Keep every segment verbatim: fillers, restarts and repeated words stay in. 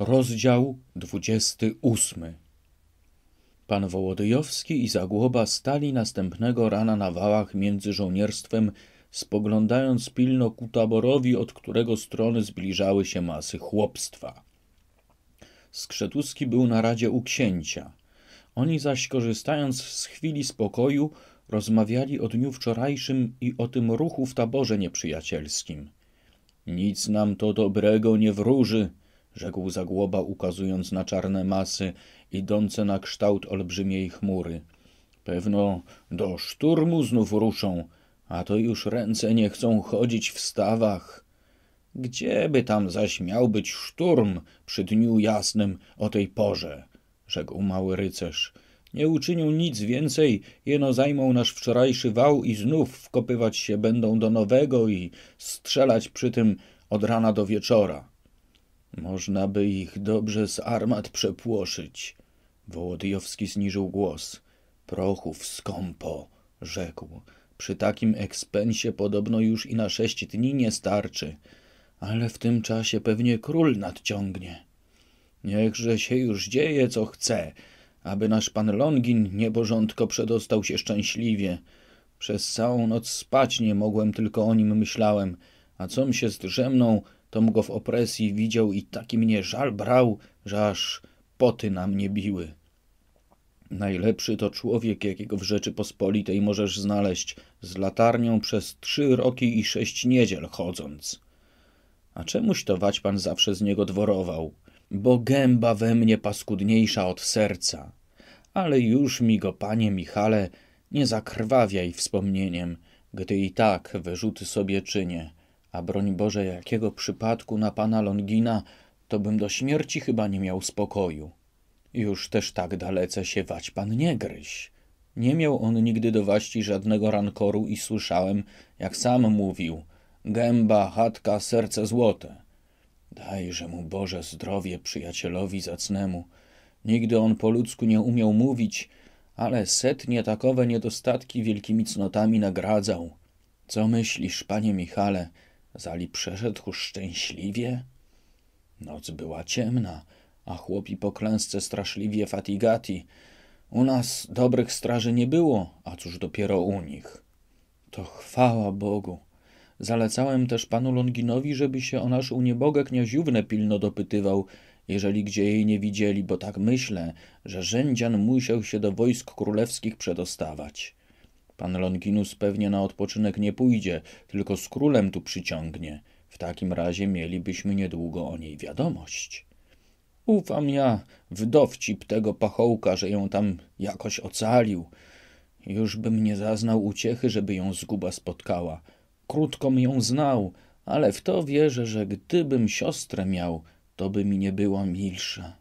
Rozdział dwudziesty ósmy. Pan Wołodyjowski i Zagłoba stali następnego rana na wałach między żołnierstwem, spoglądając pilno ku taborowi, od którego strony zbliżały się masy chłopstwa. Skrzetuski był na radzie u księcia. Oni zaś, korzystając z chwili spokoju, rozmawiali o dniu wczorajszym i o tym ruchu w taborze nieprzyjacielskim. Nic nam to dobrego nie wróży, rzekł Zagłoba, ukazując na czarne masy idące na kształt olbrzymiej chmury. Pewno do szturmu znów ruszą, a to już ręce nie chcą chodzić w stawach. Gdzieby tam zaś miał być szturm przy dniu jasnym o tej porze, rzekł mały rycerz. Nie uczynią nic więcej, jeno zajmą nasz wczorajszy wał i znów wkopywać się będą do nowego i strzelać przy tym od rana do wieczora. Można by ich dobrze z armat przepłoszyć. Wołodyjowski zniżył głos. Prochów skąpo, rzekł. Przy takim ekspensie podobno już i na sześć dni nie starczy, ale w tym czasie pewnie król nadciągnie. Niechże się już dzieje, co chce, aby nasz pan Longin nieborządko przedostał się szczęśliwie. Przez całą noc spać nie mogłem, tylko o nim myślałem, a com się zdrzemnął, tom go w opresji widział i taki mnie żal brał, że aż poty na mnie biły. Najlepszy to człowiek, jakiego w Rzeczypospolitej możesz znaleźć, z latarnią przez trzy roki i sześć niedziel chodząc. A czemuś to waćpan zawsze z niego dworował, bo gęba we mnie paskudniejsza od serca. Ale już mi go, panie Michale, nie zakrwawiaj wspomnieniem, gdy i tak wyrzuty sobie czynię. A broń Boże, jakiego przypadku na pana Longina, to bym do śmierci chyba nie miał spokoju. Już też tak dalece się waćpan nie gryź. Nie miał on nigdy do waści żadnego rankoru i słyszałem, jak sam mówił, gęba, chatka, serce złote. Dajże mu Boże zdrowie przyjacielowi zacnemu. Nigdy on po ludzku nie umiał mówić, ale setnie takowe niedostatki wielkimi cnotami nagradzał. Co myślisz, panie Michale? Zali przeszedł szczęśliwie? Noc była ciemna, a chłopi po klęsce straszliwie fatigati. U nas dobrych straży nie było, a cóż dopiero u nich. To chwała Bogu. Zalecałem też panu Longinowi, żeby się o naszą niebogę kniaziównę pilno dopytywał, jeżeli gdzie jej nie widzieli, bo tak myślę, że Rzędzian musiał się do wojsk królewskich przedostawać. Pan Longinus pewnie na odpoczynek nie pójdzie, tylko z królem tu przyciągnie. W takim razie mielibyśmy niedługo o niej wiadomość. Ufam ja w dowcip tego pachołka, że ją tam jakoś ocalił. Już bym nie zaznał uciechy, żeby ją zguba spotkała. Krótkom ją znał, ale w to wierzę, że gdybym siostrę miał, to by mi nie była milsza.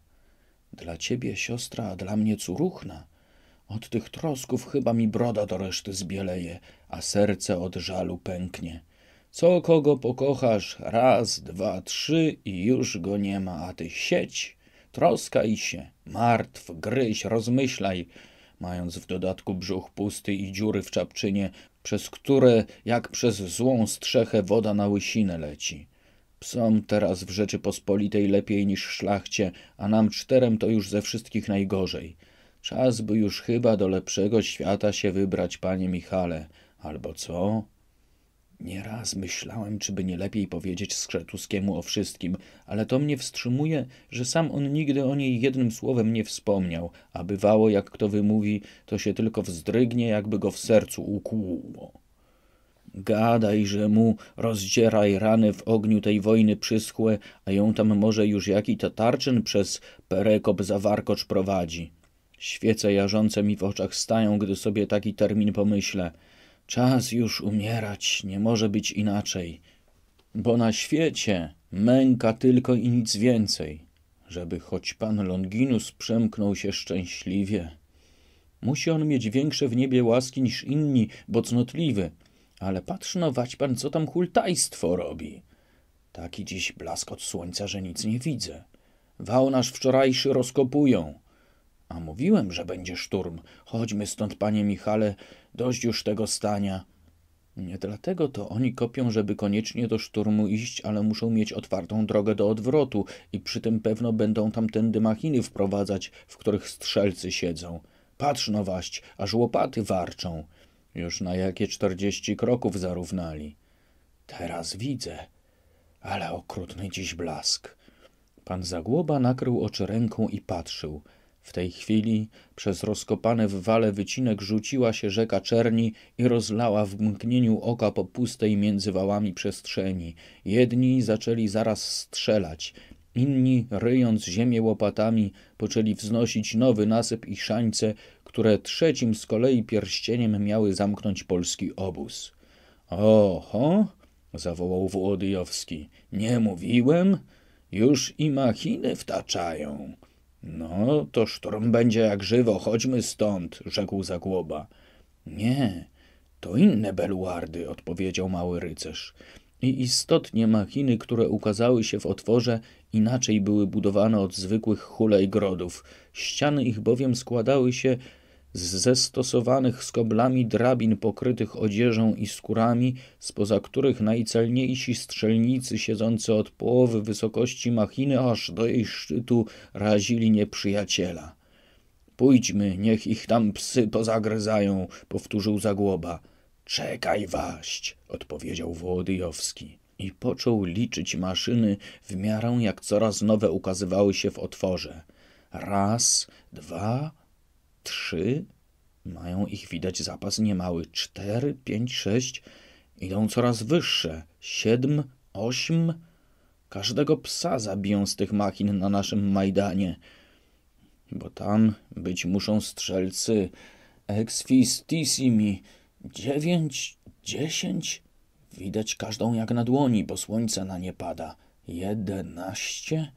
Dla ciebie siostra, a dla mnie córuchna. Od tych trosków chyba mi broda do reszty zbieleje, a serce od żalu pęknie. Co kogo pokochasz, raz, dwa, trzy i już go nie ma, a ty siedź, troskaj się, martw, gryź, rozmyślaj, mając w dodatku brzuch pusty i dziury w czapczynie, przez które jak przez złą strzechę woda na łysinę leci. Psom teraz w Rzeczypospolitej lepiej niż szlachcie, a nam czterem to już ze wszystkich najgorzej. Czas by już chyba do lepszego świata się wybrać, panie Michale, albo co? Nieraz myślałem, czy by nie lepiej powiedzieć Skrzetuskiemu o wszystkim, ale to mnie wstrzymuje, że sam on nigdy o niej jednym słowem nie wspomniał, a bywało, jak kto wymówi, to się tylko wzdrygnie, jakby go w sercu ukłuło. Gadajże mu, rozdzieraj rany w ogniu tej wojny przyschłe, a ją tam może już jaki tatarczyn przez Perekop za warkocz prowadzi. Świece jarzące mi w oczach stają, gdy sobie taki termin pomyślę. Czas już umierać, nie może być inaczej. Bo na świecie męka tylko i nic więcej. Żeby choć pan Longinus przemknął się szczęśliwie. Musi on mieć większe w niebie łaski niż inni, bo cnotliwy. Ale patrz no, waćpan, co tam hultajstwo robi. Taki dziś blask od słońca, że nic nie widzę. Wał nasz wczorajszy rozkopują. A mówiłem, że będzie szturm. Chodźmy stąd, panie Michale, dość już tego stania. Nie dlatego to oni kopią, żeby koniecznie do szturmu iść, ale muszą mieć otwartą drogę do odwrotu i przy tym pewno będą tamtędy machiny wprowadzać, w których strzelcy siedzą. Patrz no waść, aż łopaty warczą. Już na jakie czterdzieści kroków zarównali. Teraz widzę, ale okrutny dziś blask. Pan Zagłoba nakrył oczy ręką i patrzył. W tej chwili przez rozkopany w wale wycinek rzuciła się rzeka Czerni i rozlała w mgnieniu oka po pustej między wałami przestrzeni. Jedni zaczęli zaraz strzelać, inni, ryjąc ziemię łopatami, poczęli wznosić nowy nasyp i szańce, które trzecim z kolei pierścieniem miały zamknąć polski obóz. — Oho! — zawołał Wołodyjowski. — Nie mówiłem? Już i machiny wtaczają. — No, to szturm będzie jak żywo, chodźmy stąd — rzekł Zagłoba. — Nie, to inne beluardy — odpowiedział mały rycerz. I istotnie machiny, które ukazały się w otworze, inaczej były budowane od zwykłych hulej grodów. Ściany ich bowiem składały się z zestosowanych skoblami drabin pokrytych odzieżą i skórami, spoza których najcelniejsi strzelnicy siedzący od połowy wysokości machiny aż do jej szczytu razili nieprzyjaciela. — Pójdźmy, niech ich tam psy pozagryzają — powtórzył Zagłoba. — Czekaj waść — odpowiedział Wołodyjowski. I począł liczyć maszyny w miarę jak coraz nowe ukazywały się w otworze. Raz, dwa... Trzy, mają ich widać zapas niemały, cztery, pięć, sześć, idą coraz wyższe, siedm, ośm, każdego psa zabiją z tych machin na naszym Majdanie, bo tam być muszą strzelcy, exfistissimi, dziewięć, dziesięć, widać każdą jak na dłoni, bo słońce na nie pada, jedenaście,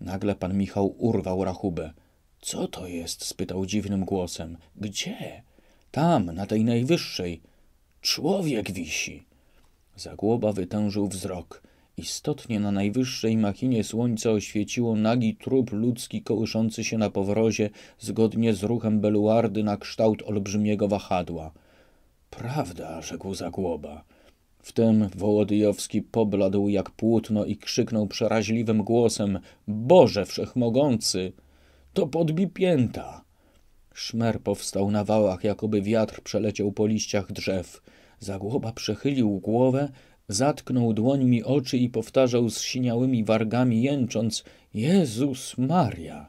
nagle pan Michał urwał rachubę. — Co to jest? — spytał dziwnym głosem. — Gdzie? — Tam, na tej najwyższej. — Człowiek wisi! Zagłoba wytężył wzrok. Istotnie na najwyższej machinie słońca oświeciło nagi trup ludzki kołyszący się na powrozie zgodnie z ruchem beluardy na kształt olbrzymiego wahadła. — Prawda — rzekł Zagłoba. Wtem Wołodyjowski pobladł jak płótno i krzyknął przeraźliwym głosem — Boże Wszechmogący! To Podbipięta! Szmer powstał na wałach, jakoby wiatr przeleciał po liściach drzew. Zagłoba przechylił głowę, zatknął dłońmi oczy i powtarzał z siniałymi wargami, jęcząc — Jezus Maria!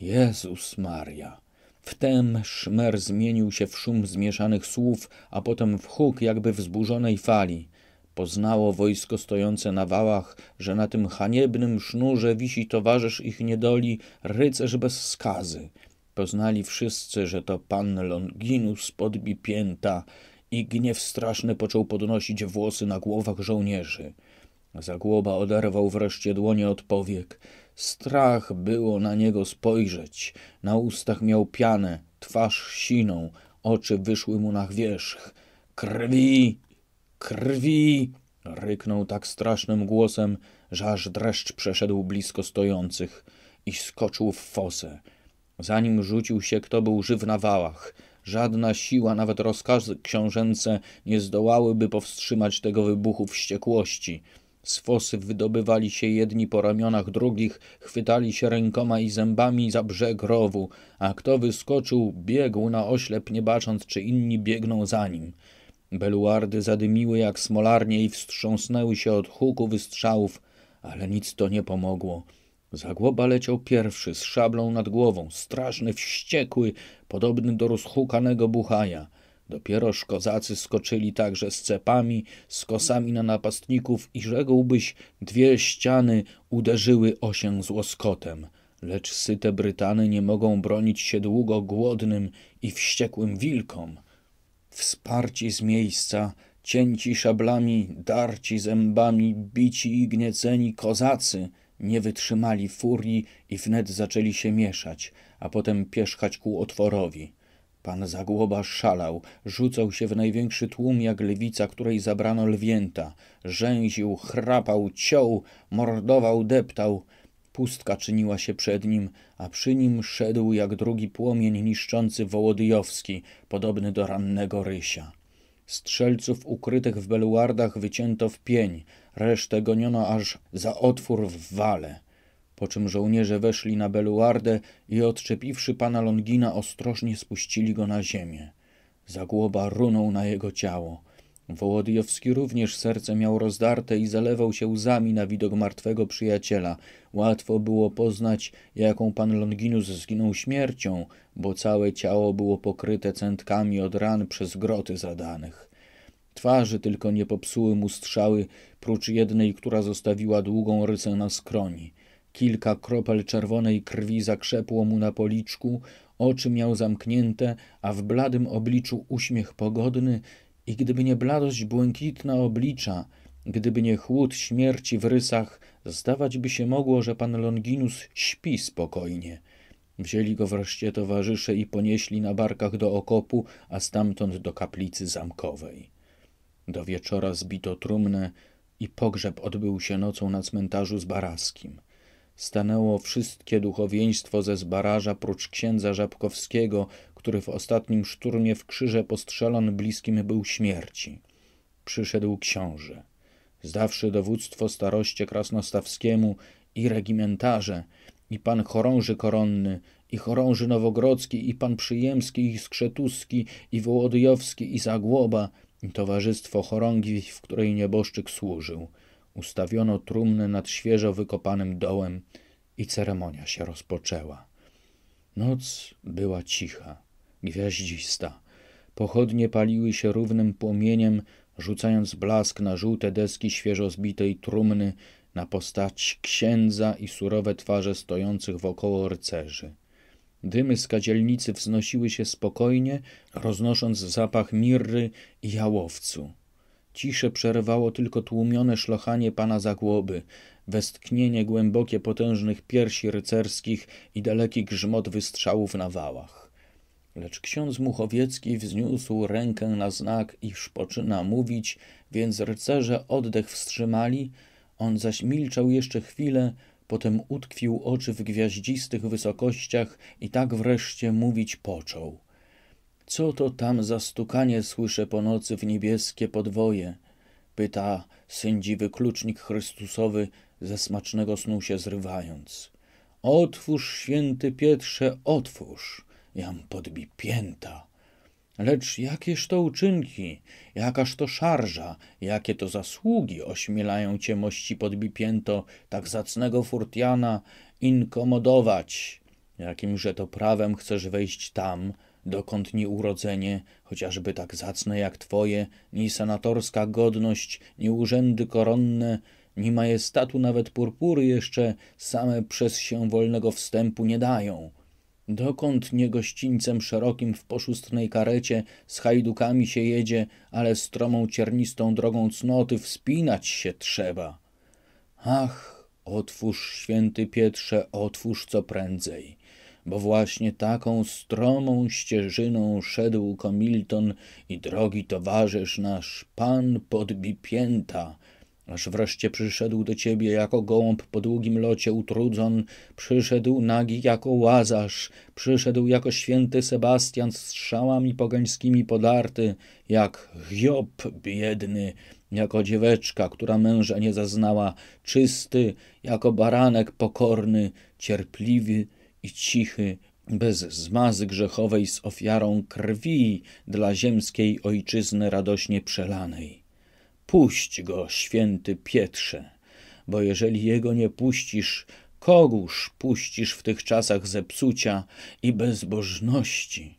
Jezus Maria! Wtem szmer zmienił się w szum zmieszanych słów, a potem w huk jakby wzburzonej fali. Poznało wojsko stojące na wałach, że na tym haniebnym sznurze wisi towarzysz ich niedoli, rycerz bez skazy. Poznali wszyscy, że to pan Longinus Podbipięta i gniew straszny począł podnosić włosy na głowach żołnierzy. Zagłoba oderwał wreszcie dłonie od powiek. Strach było na niego spojrzeć. Na ustach miał pianę, twarz siną, oczy wyszły mu na wierzch. Krwi! Krwi! Ryknął tak strasznym głosem, że aż dreszcz przeszedł blisko stojących i skoczył w fosę. Zanim rzucił się, kto był żyw na wałach. Żadna siła, nawet rozkazy książęce, nie zdołałyby powstrzymać tego wybuchu wściekłości. Z fosy wydobywali się jedni po ramionach drugich, chwytali się rękoma i zębami za brzeg rowu, a kto wyskoczył, biegł na oślep, nie bacząc, czy inni biegną za nim. Beluardy zadymiły jak smolarnie i wstrząsnęły się od huku wystrzałów, ale nic to nie pomogło. Zagłoba leciał pierwszy, z szablą nad głową, straszny, wściekły, podobny do rozhukanego buchaja. Dopieroż kozacy skoczyli także z cepami, z kosami na napastników i rzekłbyś, dwie ściany uderzyły o się z łoskotem. Lecz syte Brytany nie mogą bronić się długo głodnym i wściekłym wilkom. Wsparci z miejsca, cięci szablami, darci zębami, bici i gnieceni kozacy nie wytrzymali furii i wnet zaczęli się mieszać, a potem pierzchać ku otworowi. Pan Zagłoba szalał, rzucał się w największy tłum jak lwica, której zabrano lwięta. Rzęził, chrapał, ciął, mordował, deptał. Pustka czyniła się przed nim, a przy nim szedł jak drugi płomień niszczący Wołodyjowski, podobny do rannego rysia. Strzelców ukrytych w beluardach wycięto w pień, resztę goniono aż za otwór w wale. Po czym żołnierze weszli na beluardę i odczepiwszy pana Longina, ostrożnie spuścili go na ziemię. Zagłoba runął na jego ciało. Wołodyjowski również serce miał rozdarte i zalewał się łzami na widok martwego przyjaciela. Łatwo było poznać, jaką pan Longinus zginął śmiercią, bo całe ciało było pokryte cętkami od ran przez groty zadanych. Twarzy tylko nie popsuły mu strzały, prócz jednej, która zostawiła długą rysę na skroni. Kilka kropel czerwonej krwi zakrzepło mu na policzku, oczy miał zamknięte, a w bladym obliczu uśmiech pogodny, i gdyby nie bladość błękitna oblicza, gdyby nie chłód śmierci w rysach, zdawać by się mogło, że pan Longinus śpi spokojnie. Wzięli go wreszcie towarzysze i ponieśli na barkach do okopu, a stamtąd do kaplicy zamkowej. Do wieczora zbito trumnę i pogrzeb odbył się nocą na cmentarzu zbaraskim. Stanęło wszystkie duchowieństwo ze Zbaraża, prócz księdza Żabkowskiego, który w ostatnim szturmie w krzyże postrzelon bliskim był śmierci. Przyszedł książę. Zdawszy dowództwo staroście krasnostawskiemu i regimentarze, i pan chorąży koronny, i chorąży nowogrodzki, i pan Przyjemski, i Skrzetuski, i Wołodyjowski, i Zagłoba, i towarzystwo chorągwi, w której nieboszczyk służył. Ustawiono trumnę nad świeżo wykopanym dołem i ceremonia się rozpoczęła. Noc była cicha, gwiaździsta. Pochodnie paliły się równym płomieniem, rzucając blask na żółte deski świeżo zbitej trumny, na postać księdza i surowe twarze stojących wokoło rycerzy. Dymy z kadzielnicy wznosiły się spokojnie, roznosząc zapach mirry i jałowcu. Ciszę przerywało tylko tłumione szlochanie pana Zagłoby, westchnienie głębokie potężnych piersi rycerskich i daleki grzmot wystrzałów na wałach. Lecz ksiądz Muchowiecki wzniósł rękę na znak, iż poczyna mówić, więc rycerze oddech wstrzymali, on zaś milczał jeszcze chwilę, potem utkwił oczy w gwiaździstych wysokościach i tak wreszcie mówić począł. Co to tam za stukanie słyszę po nocy w niebieskie podwoje? Pyta sędziwy klucznik Chrystusowy, ze smacznego snu się zrywając. Otwórz, święty Pietrze, otwórz, Jan Podbipięta. Lecz jakież to uczynki, jakaż to szarża, jakie to zasługi ośmielają cię, mości Podbipięto, tak zacnego furtiana inkomodować. Jakimże to prawem chcesz wejść tam, dokąd nie urodzenie, chociażby tak zacne jak twoje, ni senatorska godność, ni urzędy koronne, ni majestatu nawet purpury jeszcze same przez się wolnego wstępu nie dają. Dokąd nie gościńcem szerokim w poszustnej karecie z hajdukami się jedzie, ale stromą ciernistą drogą cnoty wspinać się trzeba. Ach, otwórz, święty Pietrze, otwórz co prędzej. Bo właśnie taką stromą ścieżyną szedł Komilton i drogi towarzysz nasz, pan Podbipięta, aż wreszcie przyszedł do ciebie jako gołąb po długim locie utrudzon, przyszedł nagi jako Łazarz, przyszedł jako święty Sebastian strzałami pogańskimi podarty, jak Hiob biedny, jako dzieweczka, która męża nie zaznała, czysty, jako baranek pokorny, cierpliwy i cichy, bez zmazy grzechowej, z ofiarą krwi dla ziemskiej ojczyzny radośnie przelanej. Puść go, święty Pietrze, bo jeżeli jego nie puścisz, kogóż puścisz w tych czasach zepsucia i bezbożności?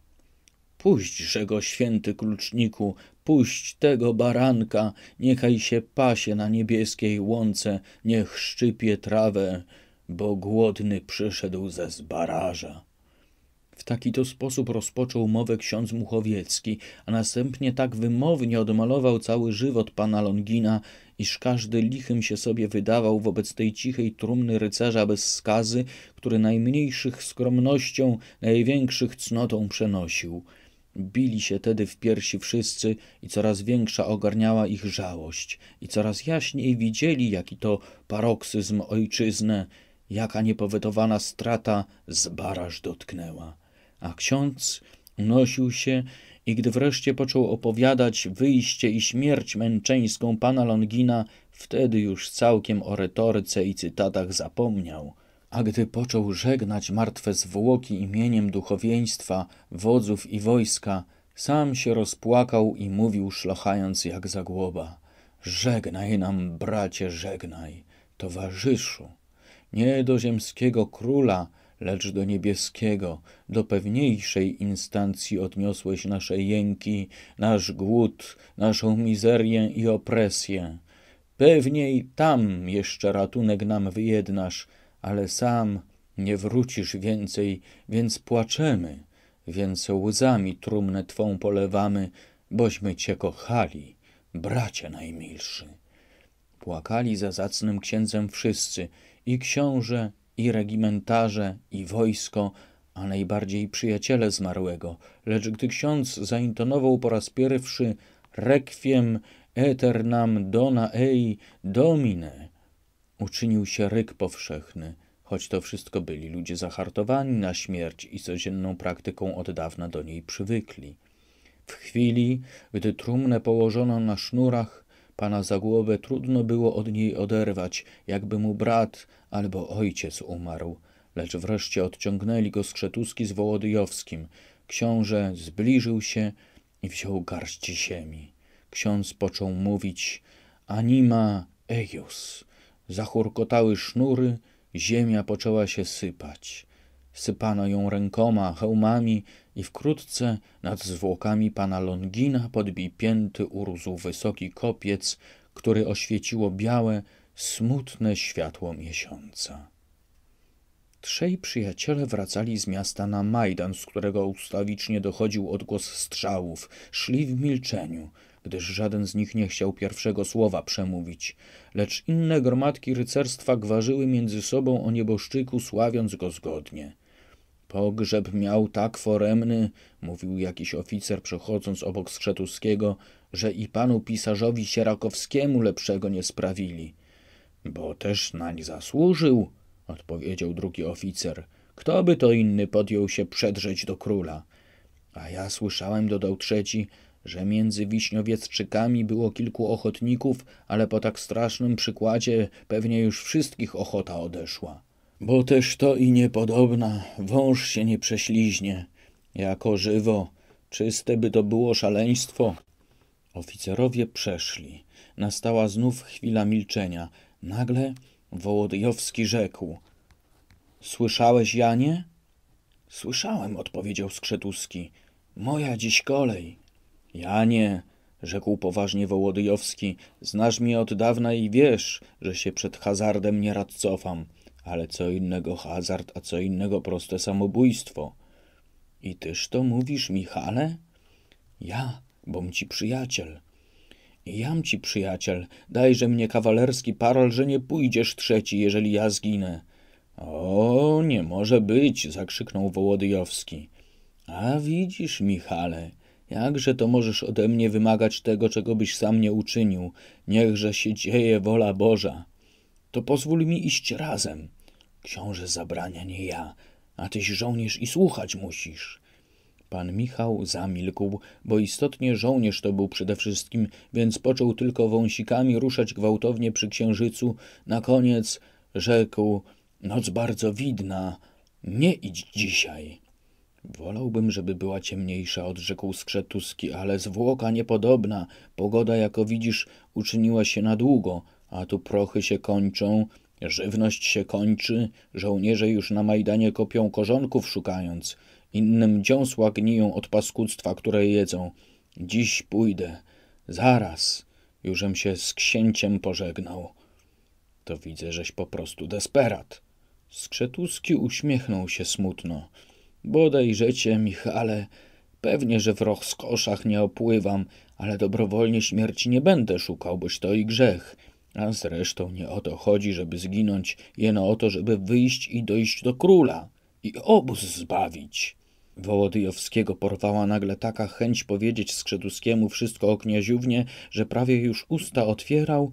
Puśćże go, święty kluczniku, puść tego baranka, niechaj się pasie na niebieskiej łące, niech szczypie trawę, bo głodny przyszedł ze Zbaraża. W taki to sposób rozpoczął mowę ksiądz Muchowiecki, a następnie tak wymownie odmalował cały żywot pana Longina, iż każdy lichym się sobie wydawał wobec tej cichej trumny rycerza bez skazy, który najmniejszych skromnością, największych cnotą przenosił. Bili się tedy w piersi wszyscy i coraz większa ogarniała ich żałość i coraz jaśniej widzieli, jaki to paroksyzm ojczyznę, jaka niepowetowana strata Zbaraż dotknęła. A ksiądz unosił się I gdy wreszcie począł opowiadać wyjście i śmierć męczeńską pana Longina, wtedy już całkiem o retoryce i cytatach zapomniał. A gdy począł żegnać martwe zwłoki imieniem duchowieństwa, wodzów i wojska, sam się rozpłakał i mówił, szlochając jak Zagłoba: „Żegnaj nam, bracie, żegnaj, towarzyszu, nie do ziemskiego króla, lecz do niebieskiego, do pewniejszej instancji odniosłeś nasze jęki, nasz głód, naszą mizerię i opresję. Pewniej tam jeszcze ratunek nam wyjednasz, ale sam nie wrócisz więcej, więc płaczemy, więc łzami trumnę twą polewamy, bośmy cię kochali, bracie najmilszy”. Płakali za zacnym księdzem wszyscy, i książę, i regimentarze, i wojsko, a najbardziej przyjaciele zmarłego, lecz gdy ksiądz zaintonował po raz pierwszy rekwiem eternam dona ei domine, uczynił się ryk powszechny, choć to wszystko byli ludzie zahartowani na śmierć i codzienną praktyką od dawna do niej przywykli. W chwili, gdy trumnę położono na sznurach, pana Zagłobę trudno było od niej oderwać, jakby mu brat albo ojciec umarł, lecz wreszcie odciągnęli go Skrzetuski z Wołodyjowskim. Książę zbliżył się i wziął garść ziemi. Ksiądz począł mówić anima eius. Zachurkotały sznury, ziemia poczęła się sypać. Sypano ją rękoma, hełmami i wkrótce nad zwłokami pana Longina Podbipięty urósł wysoki kopiec, który oświeciło białe, smutne światło miesiąca. Trzej przyjaciele wracali z miasta na Majdan, z którego ustawicznie dochodził odgłos strzałów. Szli w milczeniu, gdyż żaden z nich nie chciał pierwszego słowa przemówić, lecz inne gromadki rycerstwa gwarzyły między sobą o nieboszczyku, sławiąc go zgodnie. „Pogrzeb miał tak foremny”, mówił jakiś oficer, przechodząc obok Skrzetuskiego, „że i panu pisarzowi Sierakowskiemu lepszego nie sprawili”. „Bo też nań zasłużył”, odpowiedział drugi oficer. „Kto by to inny podjął się przedrzeć do króla”. „A ja słyszałem”, dodał trzeci, „że między Wiśniowiecczykami było kilku ochotników, ale po tak strasznym przykładzie pewnie już wszystkich ochota odeszła”. „Bo też to i niepodobna, wąż się nie prześliźnie”. „Jako żywo, czyste by to było szaleństwo”. Oficerowie przeszli. Nastała znów chwila milczenia. Nagle Wołodyjowski rzekł: „Słyszałeś, Janie?”. „Słyszałem”, odpowiedział Skrzetuski. „Moja dziś kolej”. „Janie”, rzekł poważnie Wołodyjowski, „znasz mnie od dawna i wiesz, że się przed hazardem nie rad cofam, ale co innego hazard, a co innego proste samobójstwo”. „I tyż to mówisz, Michale?”. „Ja, bom ci przyjaciel”. „I jam ci przyjaciel, dajże mnie kawalerski parol, że nie pójdziesz trzeci, jeżeli ja zginę”. „O, nie może być”, zakrzyknął Wołodyjowski. „A widzisz, Michale, jakże to możesz ode mnie wymagać tego, czego byś sam nie uczynił? Niechże się dzieje wola Boża”. „To pozwól mi iść razem”. „Książę zabrania, nie ja, a tyś żołnierz i słuchać musisz”. Pan Michał zamilkł, bo istotnie żołnierz to był przede wszystkim, więc począł tylko wąsikami ruszać gwałtownie przy księżycu. Na koniec rzekł: „Noc bardzo widna, nie idź dzisiaj”. „Wolałbym, żeby była ciemniejsza”, odrzekł Skrzetuski, „ale zwłoka niepodobna, pogoda, jako widzisz, uczyniła się na długo, a tu prochy się kończą, żywność się kończy, żołnierze już na Majdanie kopią korzonków szukając, innym dziąsła gniją od paskudztwa, które jedzą. Dziś pójdę, zaraz, jużem się z księciem pożegnał”. „To widzę, żeś po prostu desperat”. Skrzetuski uśmiechnął się smutno. „Bodajże cię, Michale, pewnie, że w rozkoszach nie opływam, ale dobrowolnie śmierci nie będę szukał, boś to i grzech. A zresztą nie o to chodzi, żeby zginąć, jeno o to, żeby wyjść i dojść do króla i obóz zbawić”. Wołodyjowskiego porwała nagle taka chęć powiedzieć Skrzetuskiemu wszystko o kniaziównie, że prawie już usta otwierał,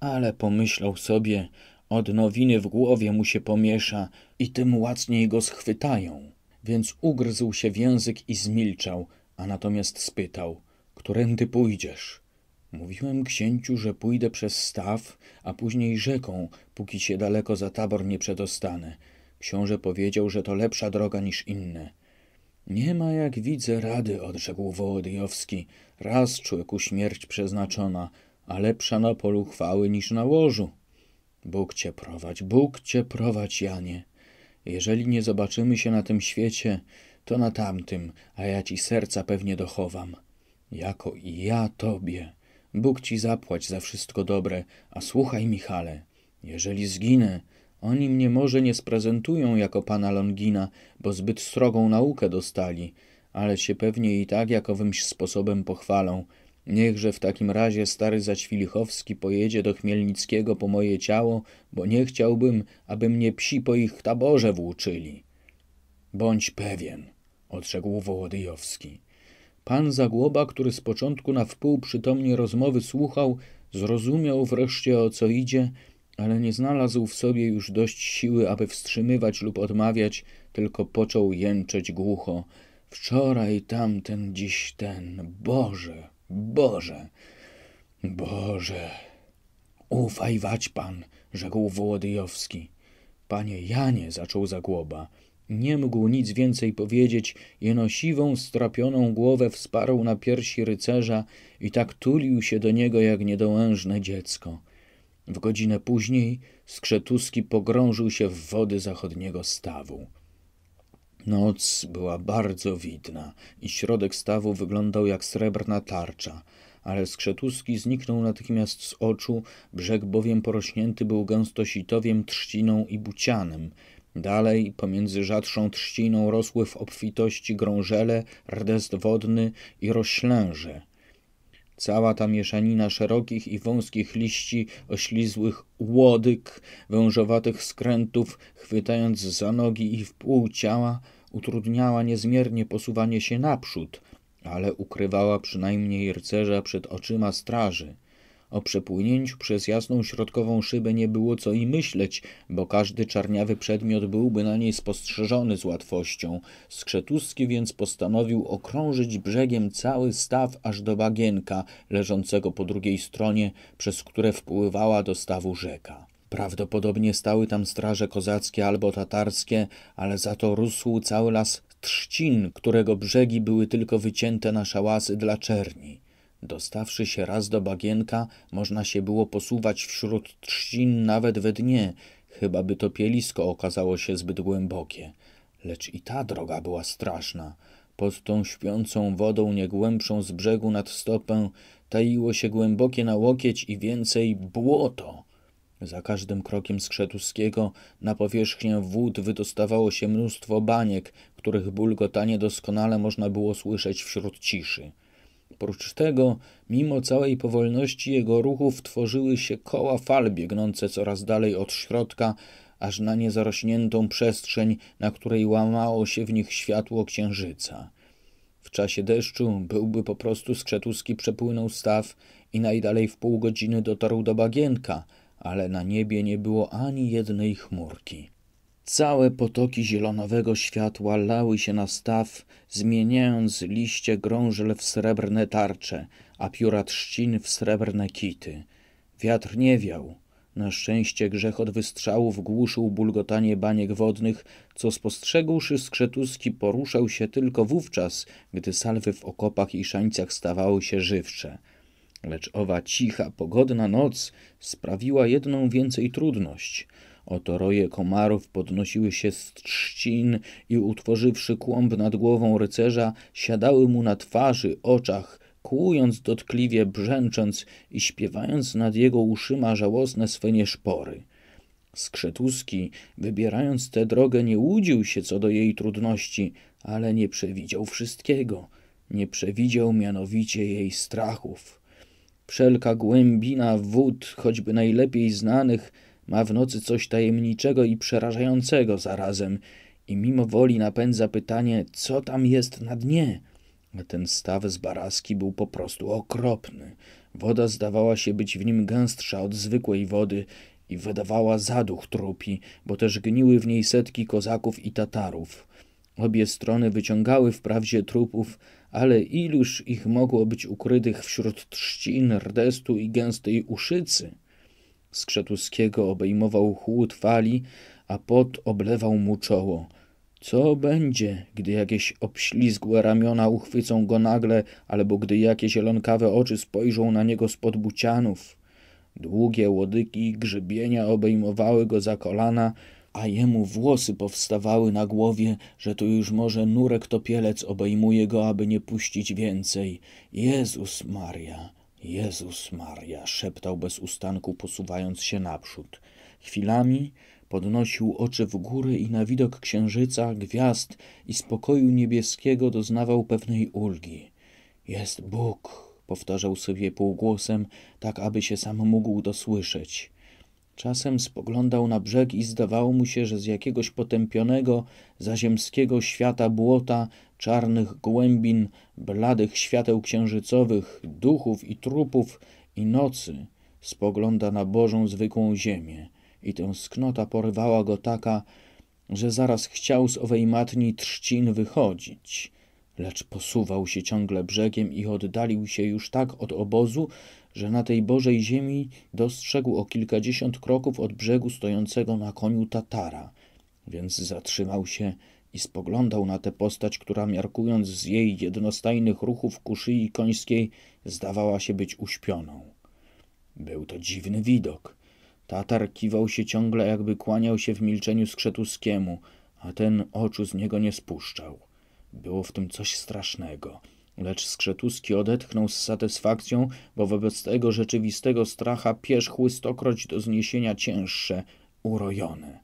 ale pomyślał sobie: od nowiny w głowie mu się pomiesza i tym łacniej go schwytają. Więc ugryzł się w język i zmilczał, a natomiast spytał, którędy pójdziesz? Mówiłem księciu, że pójdę przez staw, a później rzeką, póki się daleko za tabor nie przedostanę. Książę powiedział, że to lepsza droga niż inne. Nie ma, jak widzę, rady, odrzekł Wołodyjowski. Raz człowieku śmierć przeznaczona, a lepsza na polu chwały niż na łożu. Bóg cię prowadź, Bóg cię prowadź, Janie. Jeżeli nie zobaczymy się na tym świecie, to na tamtym, a ja ci serca pewnie dochowam. Jako i ja tobie. Bóg ci zapłać za wszystko dobre, a słuchaj, Michale, jeżeli zginę, oni mnie może nie sprezentują jako pana Longina, bo zbyt srogą naukę dostali, ale się pewnie i tak jakowymś sposobem pochwalą. Niechże w takim razie stary Zaćwilichowski pojedzie do Chmielnickiego po moje ciało, bo nie chciałbym, aby mnie psi po ich taborze włóczyli. Bądź pewien, odrzekł Wołodyjowski. Pan Zagłoba, który z początku na wpół przytomnie rozmowy słuchał, zrozumiał wreszcie, o co idzie, ale nie znalazł w sobie już dość siły, aby wstrzymywać lub odmawiać, tylko począł jęczeć głucho. Wczoraj tamten, dziś ten. Boże, Boże, Boże. Ufaj wać pan, rzekł Wołodyjowski. Panie Janie, zaczął Zagłoba. Nie mógł nic więcej powiedzieć, jeno siwą, strapioną głowę wsparł na piersi rycerza i tak tulił się do niego jak niedołężne dziecko. W godzinę później Skrzetuski pogrążył się w wody zachodniego stawu. Noc była bardzo widna i środek stawu wyglądał jak srebrna tarcza, ale Skrzetuski zniknął natychmiast z oczu, brzeg bowiem porośnięty był gęsto sitowiem, trzciną i bucianem. Dalej, pomiędzy rzadszą trzciną rosły w obfitości grążele, rdest wodny i roślęże. Cała ta mieszanina szerokich i wąskich liści, oślizłych łodyg, wężowatych skrętów, chwytając za nogi i w pół ciała, utrudniała niezmiernie posuwanie się naprzód, ale ukrywała przynajmniej rycerza przed oczyma straży. O przepłynięciu przez jasną środkową szybę nie było co i myśleć, bo każdy czarniawy przedmiot byłby na niej spostrzeżony z łatwością. Skrzetuski więc postanowił okrążyć brzegiem cały staw aż do bagienka leżącego po drugiej stronie, przez które wpływała do stawu rzeka. Prawdopodobnie stały tam straże kozackie albo tatarskie, ale za to rósł cały las trzcin, którego brzegi były tylko wycięte na szałasy dla czerni. Dostawszy się raz do bagienka, można się było posuwać wśród trzcin nawet we dnie, chyba by to pielisko okazało się zbyt głębokie. Lecz i ta droga była straszna. Pod tą śpiącą wodą, nie głębszą z brzegu nad stopę, taiło się głębokie na łokieć i więcej błoto. Za każdym krokiem Skrzetuskiego na powierzchnię wód wydostawało się mnóstwo baniek, których bulgotanie doskonale można było słyszeć wśród ciszy. Prócz tego, mimo całej powolności jego ruchów, tworzyły się koła fal biegnące coraz dalej od środka, aż na niezarośniętą przestrzeń, na której łamało się w nich światło księżyca. W czasie deszczu byłby po prostu Skrzetuski przepłynął staw i najdalej w pół godziny dotarł do bagienka, ale na niebie nie było ani jednej chmurki. Całe potoki zielonowego światła lały się na staw, zmieniając liście grążel w srebrne tarcze, a pióra trzcin w srebrne kity. Wiatr nie wiał. Na szczęście grzech od wystrzałów głuszył bulgotanie baniek wodnych, co spostrzegłszy Skrzetuski, poruszał się tylko wówczas, gdy salwy w okopach i szańcach stawały się żywsze. Lecz owa cicha, pogodna noc sprawiła jedną więcej trudność. Oto roje komarów podnosiły się z trzcin i utworzywszy kłąb nad głową rycerza, siadały mu na twarzy, oczach, kłując dotkliwie, brzęcząc i śpiewając nad jego uszyma żałosne swe nieszpory. Skrzetuski, wybierając tę drogę, nie łudził się co do jej trudności, ale nie przewidział wszystkiego. Nie przewidział mianowicie jej strachów. Wszelka głębina wód, choćby najlepiej znanych, ma w nocy coś tajemniczego i przerażającego zarazem i mimo woli napędza pytanie, co tam jest na dnie. A ten staw zbaraski był po prostu okropny. Woda zdawała się być w nim gęstsza od zwykłej wody i wydawała zaduch trupi, bo też gniły w niej setki kozaków i Tatarów. Obie strony wyciągały wprawdzie trupów, ale iluż ich mogło być ukrytych wśród trzcin, rdestu i gęstej uszycy? Skrzetuskiego obejmował chłód fali, a pot oblewał mu czoło. Co będzie, gdy jakieś obślizgłe ramiona uchwycą go nagle, albo gdy jakie zielonkawe oczy spojrzą na niego spod bucianów? Długie łodygi grzybienia obejmowały go za kolana, a jemu włosy powstawały na głowie, że to już może nurek topielec obejmuje go, aby nie puścić więcej. Jezus Maria, Jezus Maria, szeptał bez ustanku, posuwając się naprzód. Chwilami podnosił oczy w górę i na widok księżyca, gwiazd i spokoju niebieskiego doznawał pewnej ulgi. Jest Bóg, powtarzał sobie półgłosem, tak aby się sam mógł dosłyszeć. Czasem spoglądał na brzeg i zdawało mu się, że z jakiegoś potępionego, zaziemskiego świata błota, czarnych głębin, bladych świateł księżycowych, duchów i trupów i nocy spogląda na Bożą zwykłą ziemię. I tęsknota porywała go taka, że zaraz chciał z owej matni trzcin wychodzić. Lecz posuwał się ciągle brzegiem i oddalił się już tak od obozu, że na tej Bożej ziemi dostrzegł o kilkadziesiąt kroków od brzegu stojącego na koniu Tatara. Więc zatrzymał się i spoglądał na tę postać, która miarkując z jej jednostajnych ruchów ku szyi końskiej zdawała się być uśpioną. Był to dziwny widok. Tatar kiwał się ciągle, jakby kłaniał się w milczeniu Skrzetuskiemu, a ten oczu z niego nie spuszczał. Było w tym coś strasznego, lecz Skrzetuski odetchnął z satysfakcją, bo wobec tego rzeczywistego stracha pierzchły stokroć do zniesienia cięższe, urojone.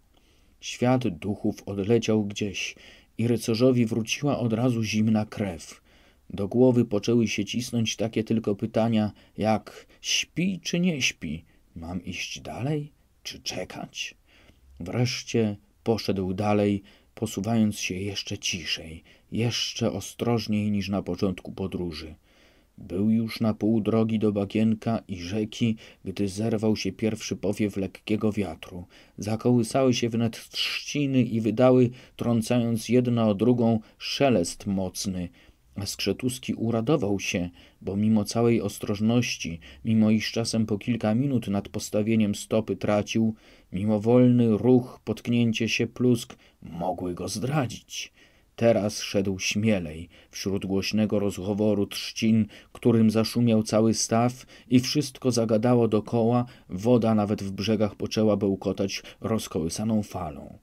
Świat duchów odleciał gdzieś i rycerzowi wróciła od razu zimna krew. Do głowy poczęły się cisnąć takie tylko pytania jak śpi czy nie śpi, mam iść dalej czy czekać? Wreszcie poszedł dalej, posuwając się jeszcze ciszej, jeszcze ostrożniej niż na początku podróży. Był już na pół drogi do bagienka i rzeki, gdy zerwał się pierwszy powiew lekkiego wiatru. Zakołysały się wnet trzciny i wydały, trącając jedna o drugą, szelest mocny. A Skrzetuski uradował się, bo mimo całej ostrożności, mimo iż czasem po kilka minut nad postawieniem stopy tracił, mimo wolny ruch, potknięcie się, plusk, mogły go zdradzić. Teraz szedł śmielej, wśród głośnego rozchoworu trzcin, którym zaszumiał cały staw i wszystko zagadało dokoła, woda nawet w brzegach poczęła bełkotać rozkołysaną falą.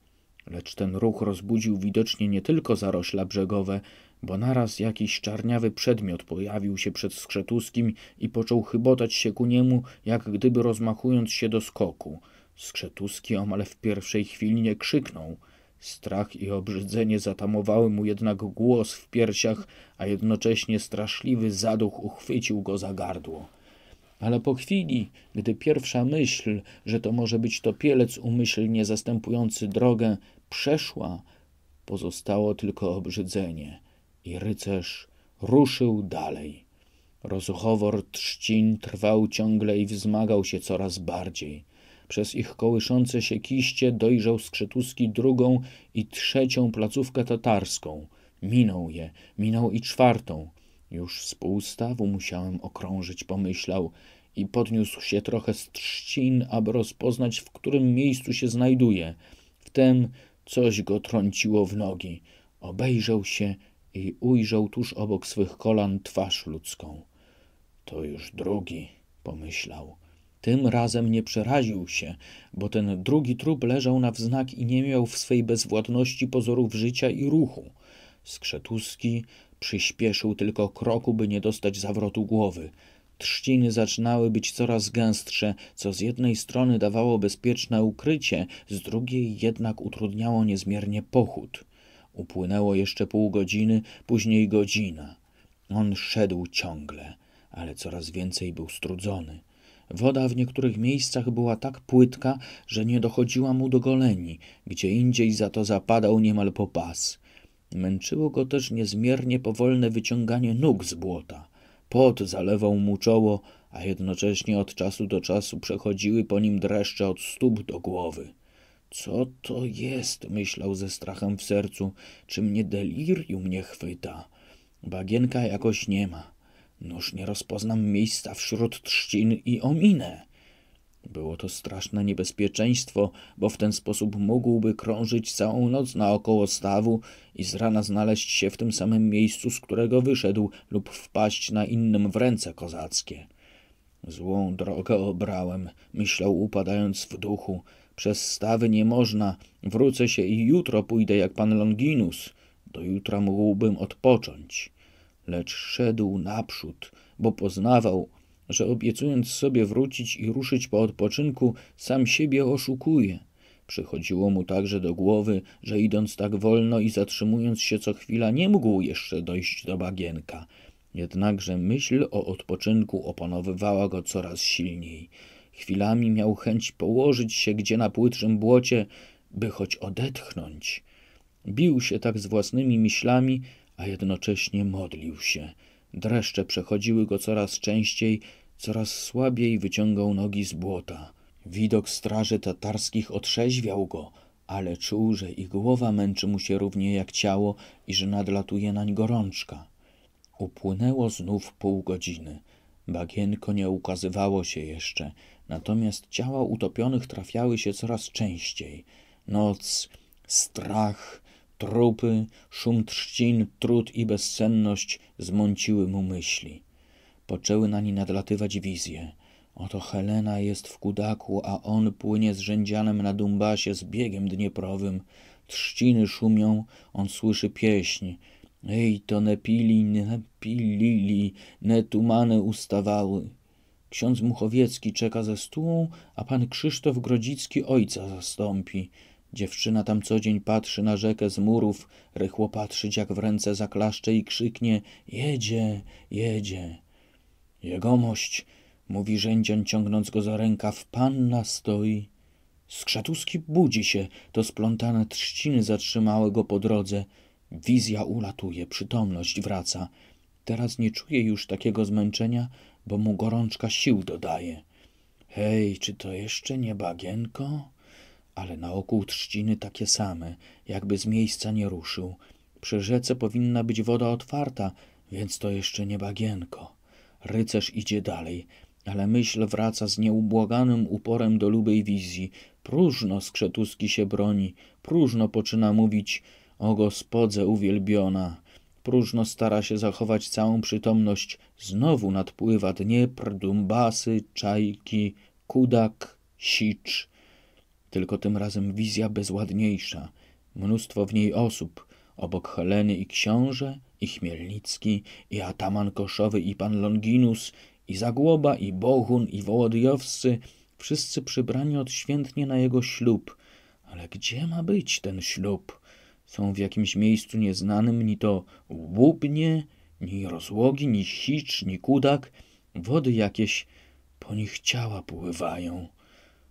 Lecz ten ruch rozbudził widocznie nie tylko zarośla brzegowe, bo naraz jakiś czarniawy przedmiot pojawił się przed Skrzetuskim i począł chybotać się ku niemu, jak gdyby rozmachując się do skoku. Skrzetuski omal w pierwszej chwili nie krzyknął. Strach i obrzydzenie zatamowały mu jednak głos w piersiach, a jednocześnie straszliwy zaduch uchwycił go za gardło. Ale po chwili, gdy pierwsza myśl, że to może być topielec umyślnie zastępujący drogę, przeszła, pozostało tylko obrzydzenie. I rycerz ruszył dalej. Rozchowor trzcin trwał ciągle i wzmagał się coraz bardziej. Przez ich kołyszące się kiście dojrzał Skrzetuski drugą i trzecią placówkę tatarską. Minął je, minął i czwartą. Już z półstawu musiałem okrążyć, pomyślał i podniósł się trochę z trzcin, aby rozpoznać, w którym miejscu się znajduje. Wtem coś go trąciło w nogi. Obejrzał się i ujrzał tuż obok swych kolan twarz ludzką. To już drugi, pomyślał. Tym razem nie przeraził się, bo ten drugi trup leżał na wznak i nie miał w swej bezwładności pozorów życia i ruchu. Skrzetuski przyspieszył tylko kroku, by nie dostać zawrotu głowy. Trzciny zaczynały być coraz gęstsze, co z jednej strony dawało bezpieczne ukrycie, z drugiej jednak utrudniało niezmiernie pochód. Upłynęło jeszcze pół godziny, później godzina. On szedł ciągle, ale coraz więcej był strudzony. Woda w niektórych miejscach była tak płytka, że nie dochodziła mu do goleni, gdzie indziej za to zapadał niemal po pas. Męczyło go też niezmiernie powolne wyciąganie nóg z błota. Pot zalewał mu czoło, a jednocześnie od czasu do czasu przechodziły po nim dreszcze od stóp do głowy. Co to jest? Myślał ze strachem w sercu. Czy mnie delirium nie chwyta? Bagienka jakoś nie ma. Noż nie rozpoznam miejsca wśród trzcin i ominę. Było to straszne niebezpieczeństwo, bo w ten sposób mógłby krążyć całą noc naokoło stawu i z rana znaleźć się w tym samym miejscu, z którego wyszedł, lub wpaść na innym w ręce kozackie. Złą drogę obrałem, myślał upadając w duchu. Przez stawy nie można, wrócę się i jutro pójdę jak pan Longinus. Do jutra mógłbym odpocząć. Lecz szedł naprzód, bo poznawał, że obiecując sobie wrócić i ruszyć po odpoczynku, sam siebie oszukuje. Przychodziło mu także do głowy, że idąc tak wolno i zatrzymując się co chwila, nie mógł jeszcze dojść do bagienka. Jednakże myśl o odpoczynku opanowywała go coraz silniej. Chwilami miał chęć położyć się gdzie na płytszym błocie, by choć odetchnąć. Bił się tak z własnymi myślami, a jednocześnie modlił się. Dreszcze przechodziły go coraz częściej, coraz słabiej wyciągał nogi z błota. Widok straży tatarskich otrzeźwiał go, ale czuł, że i głowa męczy mu się równie jak ciało i że nadlatuje nań gorączka. Upłynęło znów pół godziny. Bagienko nie ukazywało się jeszcze, natomiast ciała utopionych trafiały się coraz częściej. Noc, strach, trupy, szum trzcin, trud i bezsenność zmąciły mu myśli. Poczęły nań nadlatywać wizje. Oto Helena jest w Kudaku, a on płynie z Rzędzianem na Dumbasie z biegiem dnieprowym. Trzciny szumią, on słyszy pieśń. Ej, to ne pili, ne pilili, ne tumany ustawały. Ksiądz Muchowiecki czeka ze stułą, a pan Krzysztof Grodzicki ojca zastąpi. Dziewczyna tam co dzień patrzy na rzekę z murów, rychło patrzyć jak w ręce zaklaszcze i krzyknie – jedzie, jedzie. Jegomość, mówi Rzędzian ciągnąc go za rękaw, panna stoi. Skrzetuski budzi się, to splątane trzciny zatrzymały go po drodze. Wizja ulatuje, przytomność wraca. Teraz nie czuje już takiego zmęczenia, bo mu gorączka sił dodaje. Hej, czy to jeszcze nie bagienko? Ale naokół trzciny takie same, jakby z miejsca nie ruszył. Przy rzece powinna być woda otwarta, więc to jeszcze nie bagienko. Rycerz idzie dalej, ale myśl wraca z nieubłaganym uporem do lubej wizji. Próżno Skrzetuski się broni, próżno poczyna mówić o gospodze uwielbiona. Próżno stara się zachować całą przytomność. Znowu nadpływa Dniepr, Dumbasy, Czajki, Kudak, Sicz. Tylko tym razem wizja bezładniejsza. Mnóstwo w niej osób. Obok Heleny i książę, i Chmielnicki, i ataman Koszowy, i pan Longinus, i Zagłoba, i Bohun, i Wołodyjowscy. Wszyscy przybrani odświętnie na jego ślub. Ale gdzie ma być ten ślub? Są w jakimś miejscu nieznanym, ni to łubnie, ni rozłogi, ni Sicz, ni Kudak. Wody jakieś po nich ciała pływają.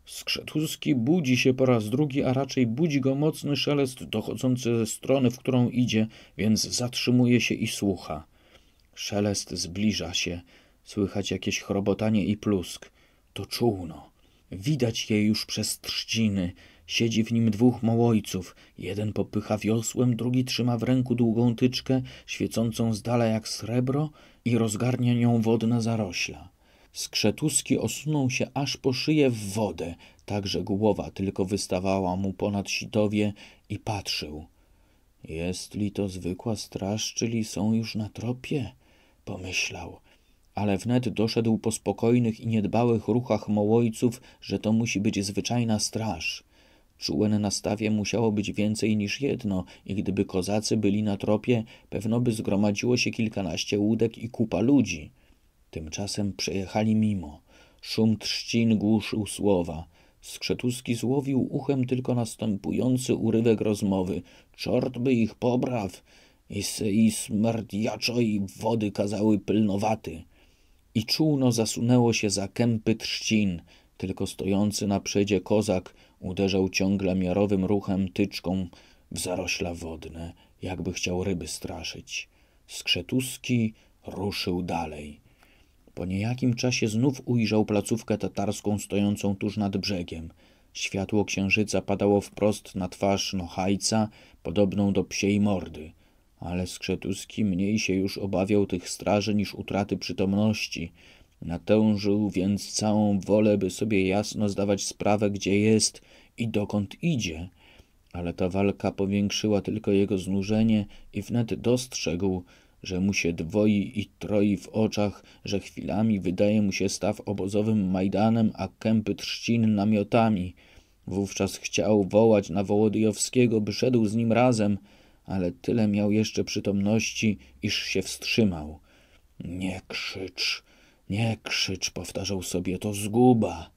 Skrzetuski budzi się po raz drugi, a raczej budzi go mocny szelest dochodzący ze strony, w którą idzie, więc zatrzymuje się i słucha. Szelest zbliża się. Słychać jakieś chrobotanie i plusk. To czółno. Widać je już przez trzciny. Siedzi w nim dwóch małojców. Jeden popycha wiosłem, drugi trzyma w ręku długą tyczkę, świecącą z dala jak srebro i rozgarnia nią wodne zarośla. Skrzetuski osunął się aż po szyję w wodę, tak że głowa tylko wystawała mu ponad sitowie i patrzył. Jest li to zwykła straż, czyli są już na tropie? Pomyślał. Ale wnet doszedł po spokojnych i niedbałych ruchach mołojców, że to musi być zwyczajna straż. Czółen na stawie musiało być więcej niż jedno i gdyby kozacy byli na tropie, pewno by zgromadziło się kilkanaście łódek i kupa ludzi. Tymczasem przejechali mimo. Szum trzcin głuszył słowa. Skrzetuski złowił uchem tylko następujący urywek rozmowy. Czort by ich pobraw. I se i smerdiaczo i wody kazały pilnowaty. I czółno zasunęło się za kępy trzcin. Tylko stojący na przedzie kozak uderzał ciągle miarowym ruchem tyczką w zarośla wodne, jakby chciał ryby straszyć. Skrzetuski ruszył dalej. Po niejakim czasie znów ujrzał placówkę tatarską stojącą tuż nad brzegiem. Światło księżyca padało wprost na twarz Nochajca, podobną do psiej mordy, ale Skrzetuski mniej się już obawiał tych straży niż utraty przytomności. Natężył więc całą wolę, by sobie jasno zdawać sprawę, gdzie jest i dokąd idzie. Ale ta walka powiększyła tylko jego znużenie i wnet dostrzegł, że mu się dwoi i troi w oczach, że chwilami wydaje mu się staw obozowym Majdanem, a kępy trzcin namiotami. Wówczas chciał wołać na Wołodyjowskiego, by szedł z nim razem, ale tyle miał jeszcze przytomności, iż się wstrzymał. Nie krzycz, nie krzycz, powtarzał sobie, to zguba.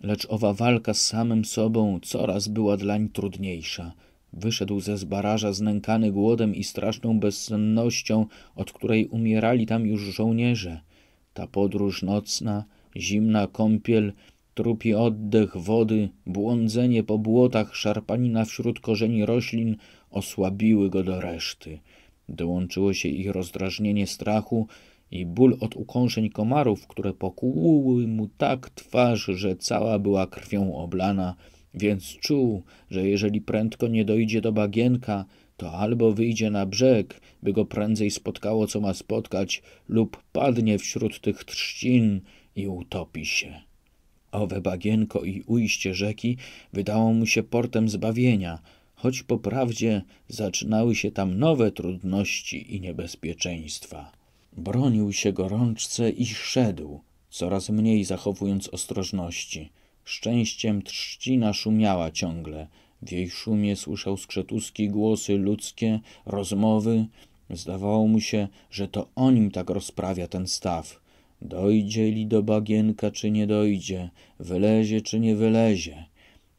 Lecz owa walka z samym sobą coraz była dlań trudniejsza. Wyszedł ze Zbaraża znękany głodem i straszną bezsennością, od której umierali tam już żołnierze. Ta podróż nocna, zimna kąpiel, trupi oddech wody, błądzenie po błotach, szarpanina wśród korzeni roślin osłabiły go do reszty. Dołączyło się ich rozdrażnienie strachu i ból od ukąszeń komarów, które pokłuły mu tak twarz, że cała była krwią oblana, więc czuł, że jeżeli prędko nie dojdzie do bagienka, to albo wyjdzie na brzeg, by go prędzej spotkało, co ma spotkać, lub padnie wśród tych trzcin i utopi się. Owe bagienko i ujście rzeki wydało mu się portem zbawienia, choć po prawdzie zaczynały się tam nowe trudności i niebezpieczeństwa. Bronił się gorączce i szedł, coraz mniej zachowując ostrożności. Szczęściem trzcina szumiała ciągle. W jej szumie słyszał Skrzetuski głosy ludzkie, rozmowy. Zdawało mu się, że to o nim tak rozprawia ten staw. Dojdzie li do bagienka, czy nie dojdzie, wylezie, czy nie wylezie.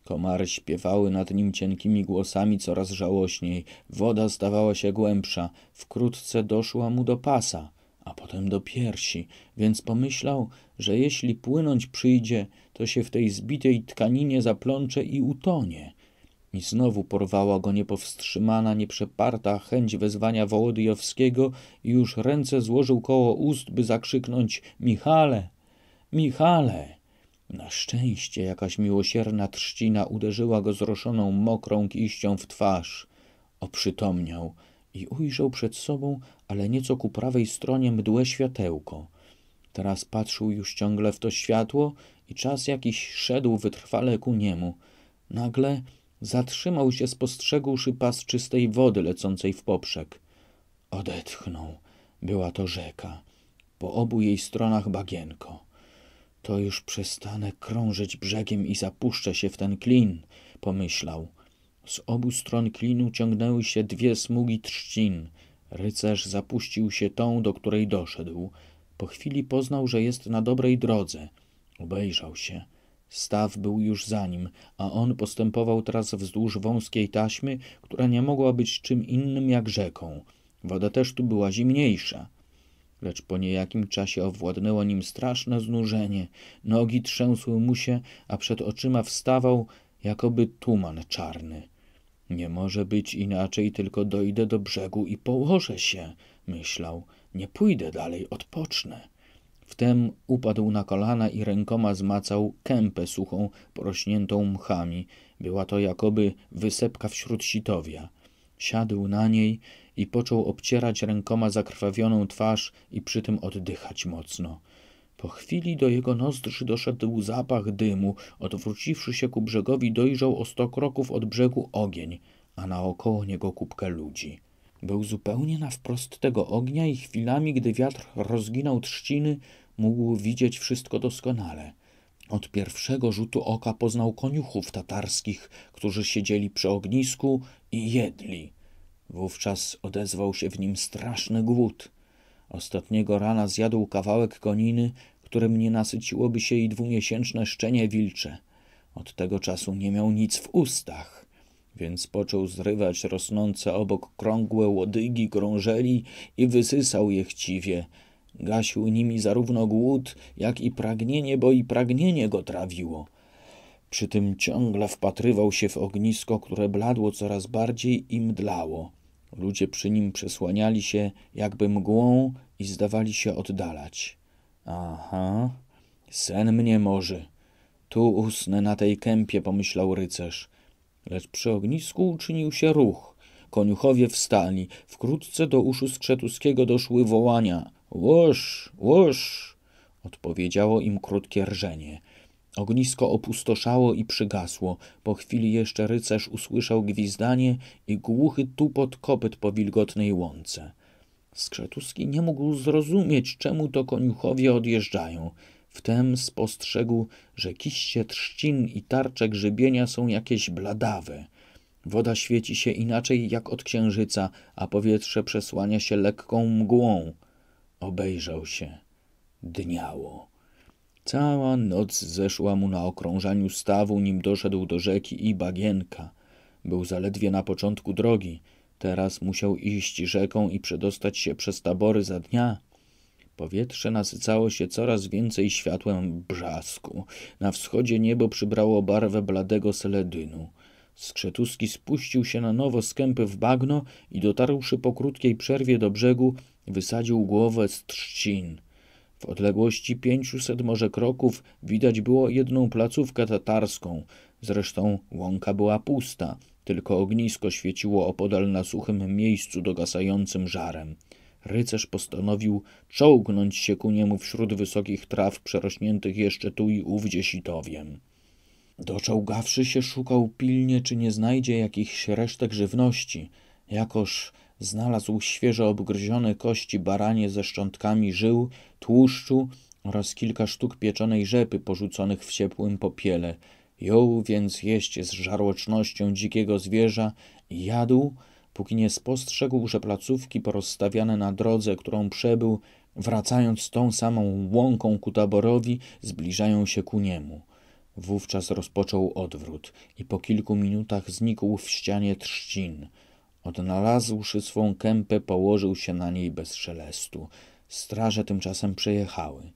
Komary śpiewały nad nim cienkimi głosami coraz żałośniej. Woda stawała się głębsza. Wkrótce doszła mu do pasa, a potem do piersi, więc pomyślał, że jeśli płynąć przyjdzie, to się w tej zbitej tkaninie zaplącze i utonie. I znowu porwała go niepowstrzymana, nieprzeparta chęć wezwania Wołodyjowskiego i już ręce złożył koło ust, by zakrzyknąć „Michale! Michale!”. Na szczęście jakaś miłosierna trzcina uderzyła go zroszoną mokrą kiścią w twarz. Oprzytomniał i ujrzał przed sobą, ale nieco ku prawej stronie, mdłe światełko. Teraz patrzył już ciągle w to światło i czas jakiś szedł wytrwale ku niemu. Nagle zatrzymał się, spostrzegłszy pas czystej wody lecącej w poprzek. Odetchnął. Była to rzeka. Po obu jej stronach bagienko. To już przestanę krążyć brzegiem i zapuszczę się w ten klin, pomyślał. Z obu stron klinu ciągnęły się dwie smugi trzcin. Rycerz zapuścił się tą, do której doszedł. Po chwili poznał, że jest na dobrej drodze. Obejrzał się. Staw był już za nim, a on postępował teraz wzdłuż wąskiej taśmy, która nie mogła być czym innym jak rzeką. Woda też tu była zimniejsza. Lecz po niejakim czasie owładnęło nim straszne znużenie. Nogi trzęsły mu się, a przed oczyma wstawał jakoby tuman czarny. Nie może być inaczej, tylko dojdę do brzegu i położę się, myślał. Nie pójdę dalej, odpocznę. Wtem upadł na kolana i rękoma zmacał kępę suchą, porośniętą mchami. Była to jakoby wysepka wśród sitowia. Siadł na niej i począł obcierać rękoma zakrwawioną twarz i przy tym oddychać mocno. Po chwili do jego nozdrzy doszedł zapach dymu. Odwróciwszy się ku brzegowi, dojrzał o sto kroków od brzegu ogień, a naokoło niego kupkę ludzi. Był zupełnie na wprost tego ognia i chwilami, gdy wiatr rozginał trzciny, mógł widzieć wszystko doskonale. Od pierwszego rzutu oka poznał koniuchów tatarskich, którzy siedzieli przy ognisku i jedli. Wówczas odezwał się w nim straszny głód. Ostatniego rana zjadł kawałek koniny, którym nie nasyciłoby się i dwumiesięczne szczenie wilcze. Od tego czasu nie miał nic w ustach, więc począł zrywać rosnące obok krągłe łodygi krążeli i wysysał je chciwie. Gasił nimi zarówno głód, jak i pragnienie, bo i pragnienie go trawiło. Przy tym ciągle wpatrywał się w ognisko, które bladło coraz bardziej i mdlało. Ludzie przy nim przesłaniali się jakby mgłą i zdawali się oddalać. Aha, sen mnie morzy. Tu usnę na tej kępie, pomyślał rycerz. Lecz przy ognisku uczynił się ruch. Koniuchowie wstali. Wkrótce do uszu Skrzetuskiego doszły wołania. Łoż, łoż! Odpowiedziało im krótkie rżenie. Ognisko opustoszało i przygasło. Po chwili jeszcze rycerz usłyszał gwizdanie i głuchy tupot kopyt po wilgotnej łące. Skrzetuski nie mógł zrozumieć, czemu to koniuchowie odjeżdżają. Wtem spostrzegł, że kiście trzcin i tarcze grzybienia są jakieś bladawe. Woda świeci się inaczej jak od księżyca, a powietrze przesłania się lekką mgłą. Obejrzał się. Dniało. Cała noc zeszła mu na okrążaniu stawu, nim doszedł do rzeki i bagienka. Był zaledwie na początku drogi. Teraz musiał iść rzeką i przedostać się przez tabory za dnia. Powietrze nasycało się coraz więcej światłem brzasku. Na wschodzie niebo przybrało barwę bladego seledynu. Skrzetuski spuścił się na nowo z kępy w bagno i dotarłszy po krótkiej przerwie do brzegu, wysadził głowę z trzcin. W odległości pięciuset może kroków widać było jedną placówkę tatarską. Zresztą łąka była pusta, tylko ognisko świeciło opodal na suchym miejscu dogasającym żarem. Rycerz postanowił czołgnąć się ku niemu wśród wysokich traw przerośniętych jeszcze tu i ówdzie sitowiem. Doczołgawszy się, szukał pilnie, czy nie znajdzie jakichś resztek żywności. Jakoż znalazł świeżo obgryzione kości baranie ze szczątkami żył, tłuszczu oraz kilka sztuk pieczonej rzepy porzuconych w ciepłym popiele. Jął więc jeść z żarłocznością dzikiego zwierza i jadł, póki nie spostrzegł, że placówki porozstawiane na drodze, którą przebył, wracając tą samą łąką ku taborowi, zbliżają się ku niemu. Wówczas rozpoczął odwrót i po kilku minutach znikł w ścianie trzcin. Odnalazłszy swą kępę, położył się na niej bez szelestu. Straże tymczasem przejechały.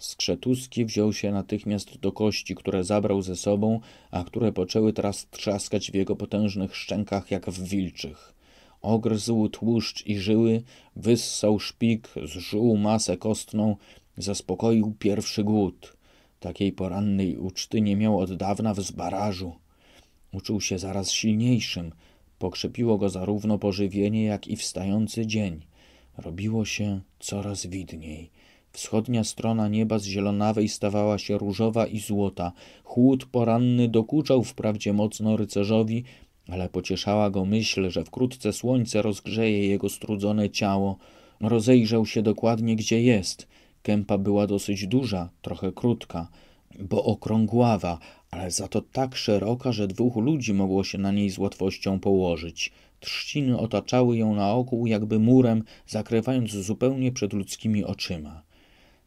Skrzetuski wziął się natychmiast do kości, które zabrał ze sobą, a które poczęły teraz trzaskać w jego potężnych szczękach jak w wilczych. Ogryzł tłuszcz i żyły, wyssał szpik, zżuł masę kostną, zaspokoił pierwszy głód. Takiej porannej uczty nie miał od dawna w Zbarażu. Uczuł się zaraz silniejszym. Pokrzepiło go zarówno pożywienie, jak i wstający dzień. Robiło się coraz widniej. Wschodnia strona nieba z zielonawej stawała się różowa i złota. Chłód poranny dokuczał wprawdzie mocno rycerzowi, ale pocieszała go myśl, że wkrótce słońce rozgrzeje jego strudzone ciało. Rozejrzał się dokładnie, gdzie jest. Kępa była dosyć duża, trochę krótka, bo okrągława, ale za to tak szeroka, że dwóch ludzi mogło się na niej z łatwością położyć. Trzciny otaczały ją naokół jakby murem, zakrywając zupełnie przed ludzkimi oczyma.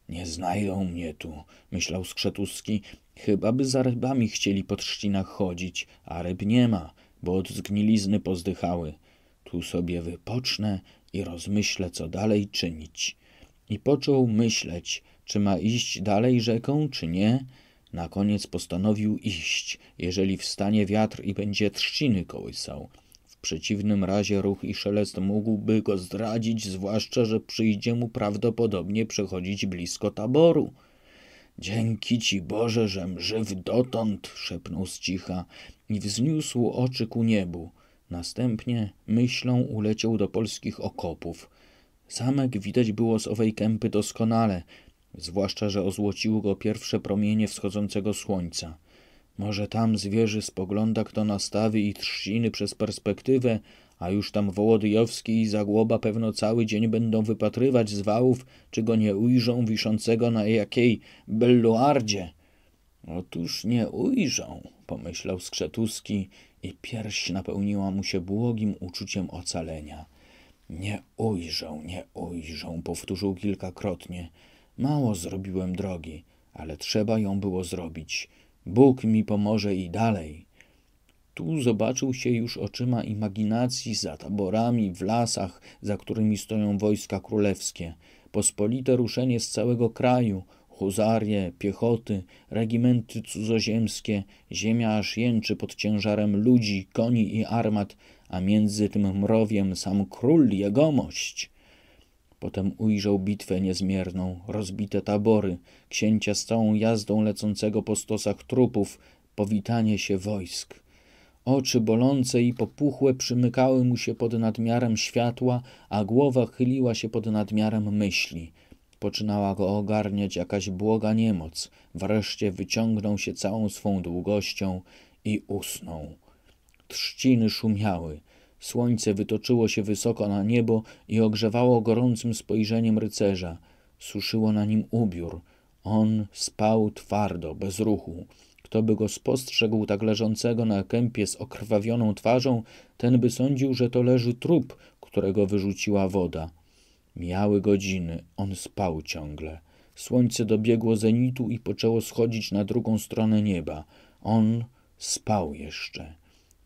Nie znajdą mnie tu, myślał Skrzetuski, chyba by za rybami chcieli po trzcinach chodzić, a ryb nie ma, bo od zgnilizny pozdychały. Tu sobie wypocznę i rozmyślę, co dalej czynić. I począł myśleć, czy ma iść dalej rzeką, czy nie. Na koniec postanowił iść, jeżeli wstanie wiatr i będzie trzciny kołysał. W przeciwnym razie ruch i szelest mógłby go zdradzić, zwłaszcza że przyjdzie mu prawdopodobnie przechodzić blisko taboru. Dzięki ci Boże, żem żyw dotąd, szepnął z cicha i wzniósł oczy ku niebu. Następnie myślą uleciał do polskich okopów. Zamek widać było z owej kępy doskonale, zwłaszcza że ozłociły go pierwsze promienie wschodzącego słońca. Może tam z wieży spogląda kto na stawy i trzciny przez perspektywę, a już tam Wołodyjowski i Zagłoba pewno cały dzień będą wypatrywać z wałów, czy go nie ujrzą wiszącego na jakiej belluardzie. Otóż nie ujrzą, pomyślał Skrzetuski i pierś napełniła mu się błogim uczuciem ocalenia. Nie ujrzą, nie ujrzą, powtórzył kilkakrotnie. Mało zrobiłem drogi, ale trzeba ją było zrobić. Bóg mi pomoże i dalej. Tu zobaczył się już oczyma imaginacji za taborami, w lasach, za którymi stoją wojska królewskie. Pospolite ruszenie z całego kraju, huzarie, piechoty, regimenty cudzoziemskie, ziemia aż jęczy pod ciężarem ludzi, koni i armat, a między tym mrowiem sam król, jegomość. Potem ujrzał bitwę niezmierną, rozbite tabory, księcia z całą jazdą lecącego po stosach trupów, powitanie się wojsk. Oczy bolące i popuchłe przymykały mu się pod nadmiarem światła, a głowa chyliła się pod nadmiarem myśli. Poczynała go ogarniać jakaś błoga niemoc. Wreszcie wyciągnął się całą swą długością i usnął. Trzciny szumiały. Słońce wytoczyło się wysoko na niebo i ogrzewało gorącym spojrzeniem rycerza. Suszyło na nim ubiór. On spał twardo, bez ruchu. Kto by go spostrzegł tak leżącego na kępie z okrwawioną twarzą, ten by sądził, że to leży trup, którego wyrzuciła woda. Mijały godziny, on spał ciągle. Słońce dobiegło zenitu i poczęło schodzić na drugą stronę nieba. On spał jeszcze.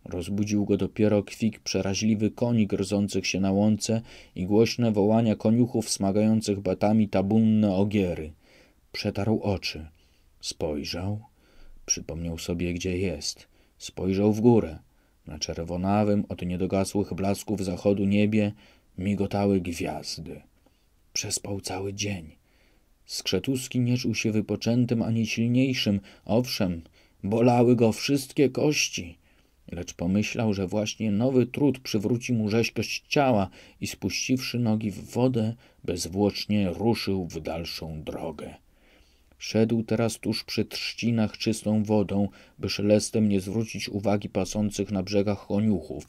Rozbudził go dopiero kwik przeraźliwy koni gryzących się na łące i głośne wołania koniuchów smagających batami tabunne ogiery. Przetarł oczy. Spojrzał. Przypomniał sobie, gdzie jest. Spojrzał w górę. Na czerwonawym od niedogasłych blasków zachodu niebie migotały gwiazdy. Przespał cały dzień. Skrzetuski nie czuł się wypoczętym ani silniejszym. Owszem, bolały go wszystkie kości. Lecz pomyślał, że właśnie nowy trud przywróci mu rzeźkość ciała i spuściwszy nogi w wodę, bezwłocznie ruszył w dalszą drogę. Szedł teraz tuż przy trzcinach czystą wodą, by szelestem nie zwrócić uwagi pasących na brzegach koniuchów.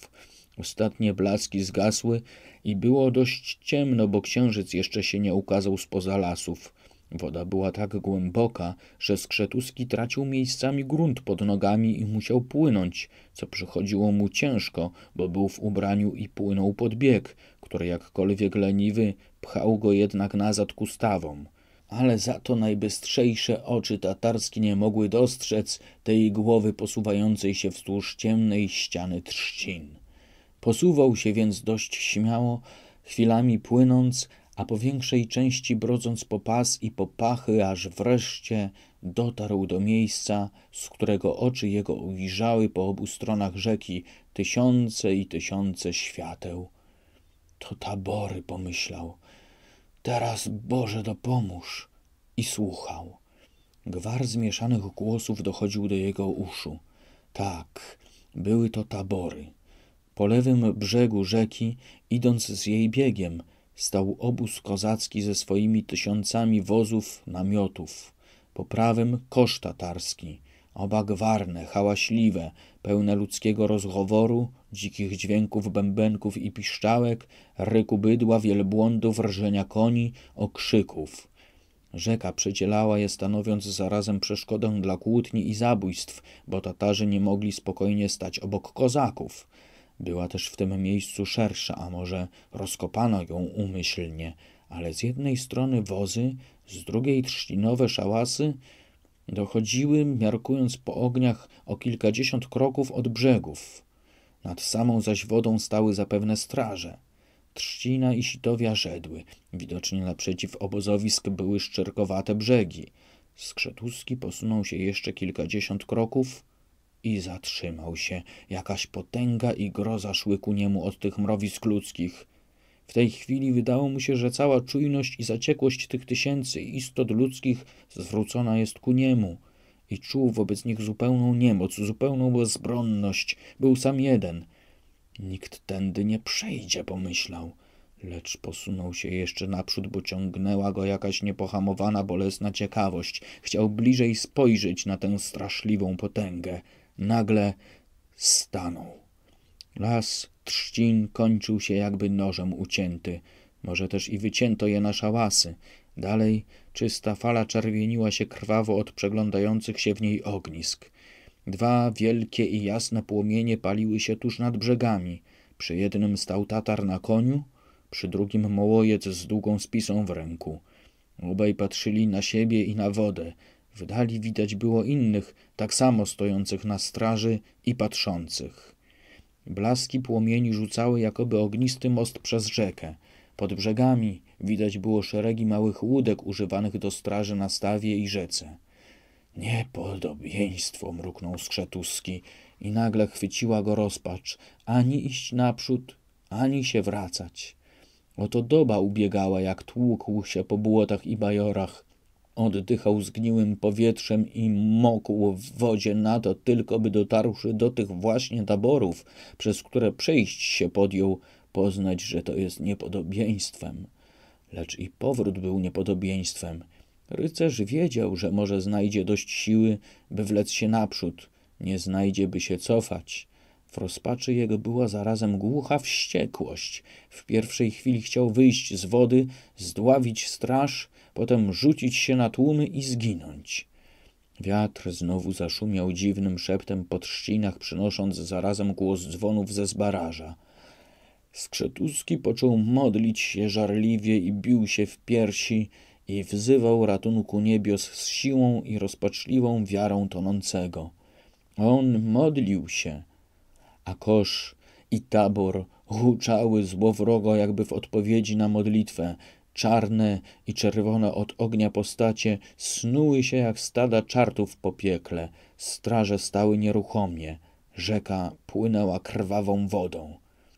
Ostatnie blaski zgasły i było dość ciemno, bo księżyc jeszcze się nie ukazał spoza lasów. Woda była tak głęboka, że Skrzetuski tracił miejscami grunt pod nogami i musiał płynąć, co przychodziło mu ciężko, bo był w ubraniu i płynął pod bieg, który jakkolwiek leniwy pchał go jednak nazad ku stawom. Ale za to najbystrzejsze oczy tatarskie nie mogły dostrzec tej głowy posuwającej się wzdłuż ciemnej ściany trzcin. Posuwał się więc dość śmiało, chwilami płynąc, a po większej części brodząc po pas i po pachy, aż wreszcie dotarł do miejsca, z którego oczy jego ujrzały po obu stronach rzeki tysiące i tysiące świateł. To tabory, pomyślał. Teraz, Boże, dopomóż! I słuchał. Gwar zmieszanych głosów dochodził do jego uszu. Tak, były to tabory. Po lewym brzegu rzeki, idąc z jej biegiem, stał obóz kozacki ze swoimi tysiącami wozów, namiotów. Po prawym kosz tatarski, oba gwarne, hałaśliwe, pełne ludzkiego rozchoworu, dzikich dźwięków bębenków i piszczałek, ryku bydła, wielbłądów, rżenia koni, okrzyków. Rzeka przecielała je, stanowiąc zarazem przeszkodę dla kłótni i zabójstw, bo Tatarzy nie mogli spokojnie stać obok kozaków. Była też w tym miejscu szersza, a może rozkopano ją umyślnie, ale z jednej strony wozy, z drugiej trzcinowe szałasy dochodziły, miarkując po ogniach, o kilkadziesiąt kroków od brzegów. Nad samą zaś wodą stały zapewne straże. Trzcina i sitowia rzedły. Widocznie naprzeciw obozowisk były szczerkowate brzegi. Skrzetuski posunął się jeszcze kilkadziesiąt kroków i zatrzymał się. Jakaś potęga i groza szły ku niemu od tych mrowisk ludzkich. W tej chwili wydało mu się, że cała czujność i zaciekłość tych tysięcy istot ludzkich zwrócona jest ku niemu i czuł wobec nich zupełną niemoc, zupełną bezbronność. Był sam jeden. Nikt tędy nie przejdzie, pomyślał, lecz posunął się jeszcze naprzód, bo ciągnęła go jakaś niepohamowana, bolesna ciekawość. Chciał bliżej spojrzeć na tę straszliwą potęgę. Nagle stanął. Las trzcin kończył się jakby nożem ucięty. Może też i wycięto je na szałasy. Dalej czysta fala czerwieniła się krwawo od przeglądających się w niej ognisk. Dwa wielkie i jasne płomienie paliły się tuż nad brzegami. Przy jednym stał Tatar na koniu, przy drugim Mołojec z długą spisą w ręku. Obaj patrzyli na siebie i na wodę. W dali widać było innych, tak samo stojących na straży i patrzących. Blaski płomieni rzucały jakoby ognisty most przez rzekę. Pod brzegami widać było szeregi małych łódek używanych do straży na stawie i rzece. Niepodobieństwo, mruknął Skrzetuski i nagle chwyciła go rozpacz. Ani iść naprzód, ani się wracać. Oto doba ubiegała, jak tłukł się po błotach i bajorach. Oddychał zgniłym powietrzem i mokł w wodzie na to, tylko by dotarłszy do tych właśnie taborów, przez które przejść się podjął, poznać, że to jest niepodobieństwem. Lecz i powrót był niepodobieństwem. Rycerz wiedział, że może znajdzie dość siły, by wlec się naprzód, nie znajdzie, by się cofać. W rozpaczy jego była zarazem głucha wściekłość. W pierwszej chwili chciał wyjść z wody, zdławić straż, potem rzucić się na tłumy i zginąć. Wiatr znowu zaszumiał dziwnym szeptem po trzcinach, przynosząc zarazem głos dzwonów ze Zbaraża. Skrzetuski począł modlić się żarliwie i bił się w piersi i wzywał ratunku niebios z siłą i rozpaczliwą wiarą tonącego. On modlił się, a kosz i tabor huczały złowrogo jakby w odpowiedzi na modlitwę. Czarne i czerwone od ognia postacie snuły się jak stada czartów po piekle. Straże stały nieruchomie. Rzeka płynęła krwawą wodą.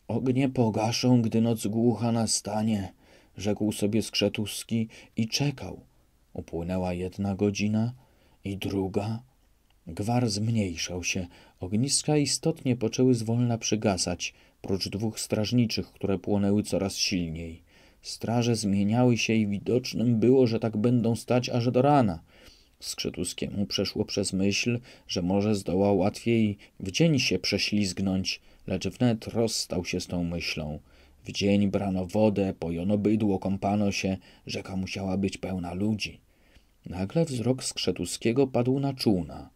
Ognie pogaszą, gdy noc głucha nastanie, rzekł sobie Skrzetuski i czekał. Upłynęła jedna godzina i druga. Gwar zmniejszał się. Ogniska istotnie poczęły zwolna przygasać, prócz dwóch strażniczych, które płonęły coraz silniej. Straże zmieniały się i widocznym było, że tak będą stać aż do rana. Skrzetuskiemu przeszło przez myśl, że może zdoła łatwiej w dzień się prześlizgnąć, lecz wnet rozstał się z tą myślą. W dzień brano wodę, pojono bydło, kąpano się, rzeka musiała być pełna ludzi. Nagle wzrok Skrzetuskiego padł na czółna.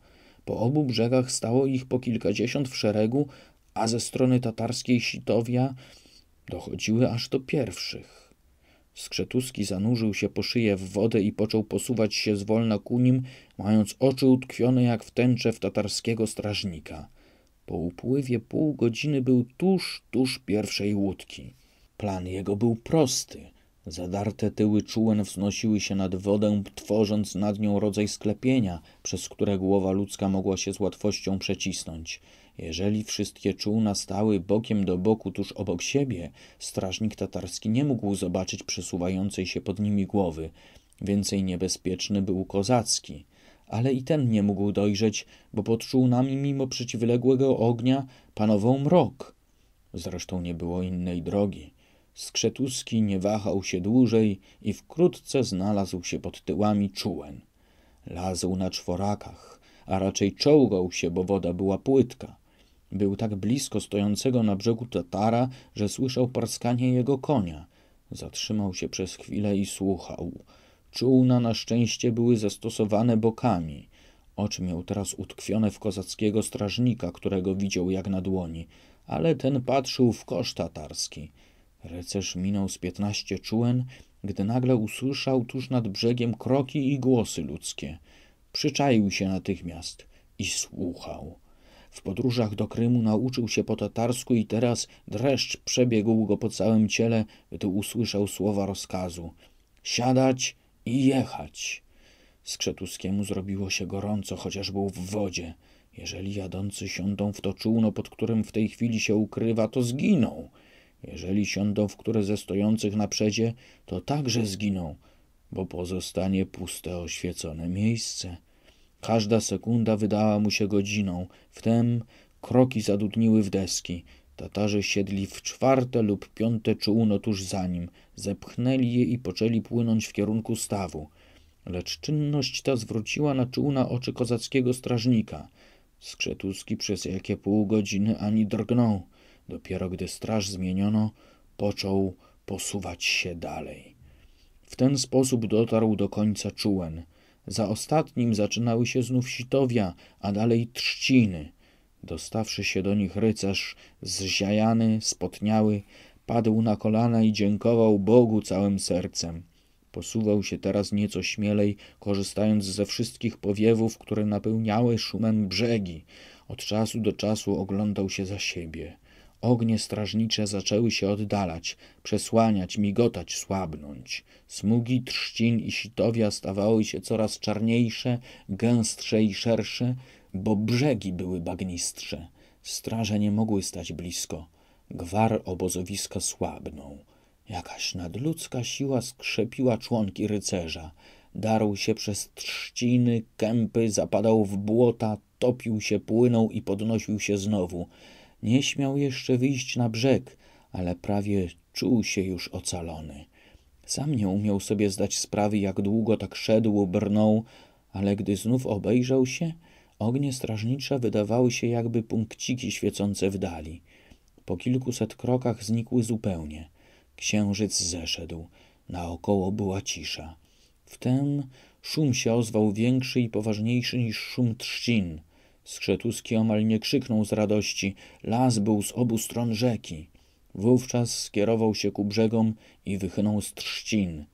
Po obu brzegach stało ich po kilkadziesiąt w szeregu, a ze strony tatarskiej Sitowia dochodziły aż do pierwszych. Skrzetuski zanurzył się po szyję w wodę i począł posuwać się zwolna ku nim, mając oczy utkwione jak w tęczę w tatarskiego strażnika. Po upływie pół godziny był tuż, tuż pierwszej łódki. Plan jego był prosty. Zadarte tyły czółen wznosiły się nad wodę, tworząc nad nią rodzaj sklepienia, przez które głowa ludzka mogła się z łatwością przecisnąć. Jeżeli wszystkie czółna stały bokiem do boku tuż obok siebie, strażnik tatarski nie mógł zobaczyć przesuwającej się pod nimi głowy. Więcej niebezpieczny był kozacki. Ale i ten nie mógł dojrzeć, bo pod czółnami mimo przeciwległego ognia panował mrok. Zresztą nie było innej drogi. Skrzetuski nie wahał się dłużej i wkrótce znalazł się pod tyłami czółen. Lazł na czworakach, a raczej czołgał się, bo woda była płytka. Był tak blisko stojącego na brzegu Tatara, że słyszał parskanie jego konia. Zatrzymał się przez chwilę i słuchał. Czółna na szczęście były zastosowane bokami. Oczy miał teraz utkwione w kozackiego strażnika, którego widział jak na dłoni, ale ten patrzył w kosz tatarski. Rycerz minął z piętnaście czółen, gdy nagle usłyszał tuż nad brzegiem kroki i głosy ludzkie. Przyczaił się natychmiast i słuchał. W podróżach do Krymu nauczył się po tatarsku i teraz dreszcz przebiegł go po całym ciele, gdy usłyszał słowa rozkazu. Siadać i jechać. Skrzetuskiemu zrobiło się gorąco, chociaż był w wodzie. Jeżeli jadący siądą w to czółno, pod którym w tej chwili się ukrywa, to zginą. Jeżeli siądą w które ze stojących na przedzie, to także zginą, bo pozostanie puste, oświecone miejsce. Każda sekunda wydała mu się godziną. Wtem kroki zadudniły w deski. Tatarzy siedli w czwarte lub piąte czółno tuż za nim. Zepchnęli je i poczęli płynąć w kierunku stawu. Lecz czynność ta zwróciła na czółna oczy kozackiego strażnika. Skrzetuski przez jakie pół godziny ani drgnął. Dopiero gdy straż zmieniono, począł posuwać się dalej. W ten sposób dotarł do końca czółen. Za ostatnim zaczynały się znów sitowia, a dalej trzciny. Dostawszy się do nich rycerz, zziajany, spotniały, padł na kolana i dziękował Bogu całym sercem. Posuwał się teraz nieco śmielej, korzystając ze wszystkich powiewów, które napełniały szumem brzegi. Od czasu do czasu oglądał się za siebie. Ognie strażnicze zaczęły się oddalać, przesłaniać, migotać, słabnąć. Smugi trzcin i sitowia stawały się coraz czarniejsze, gęstsze i szersze, bo brzegi były bagnistsze. Straże nie mogły stać blisko. Gwar obozowiska słabnął. Jakaś nadludzka siła skrzepiła członki rycerza. Darł się przez trzciny, kępy, zapadał w błota, topił się, płynął i podnosił się znowu. Nie śmiał jeszcze wyjść na brzeg, ale prawie czuł się już ocalony. Sam nie umiał sobie zdać sprawy, jak długo tak szedł, brnął, ale gdy znów obejrzał się, ognie strażnicze wydawały się jakby punkciki świecące w dali. Po kilkuset krokach znikły zupełnie. Księżyc zeszedł. Naokoło była cisza. Wtem szum się ozwał większy i poważniejszy niż szum trzcin. Skrzetuski omal nie krzyknął z radości. Las był z obu stron rzeki. Wówczas skierował się ku brzegom i wychynął z trzcin.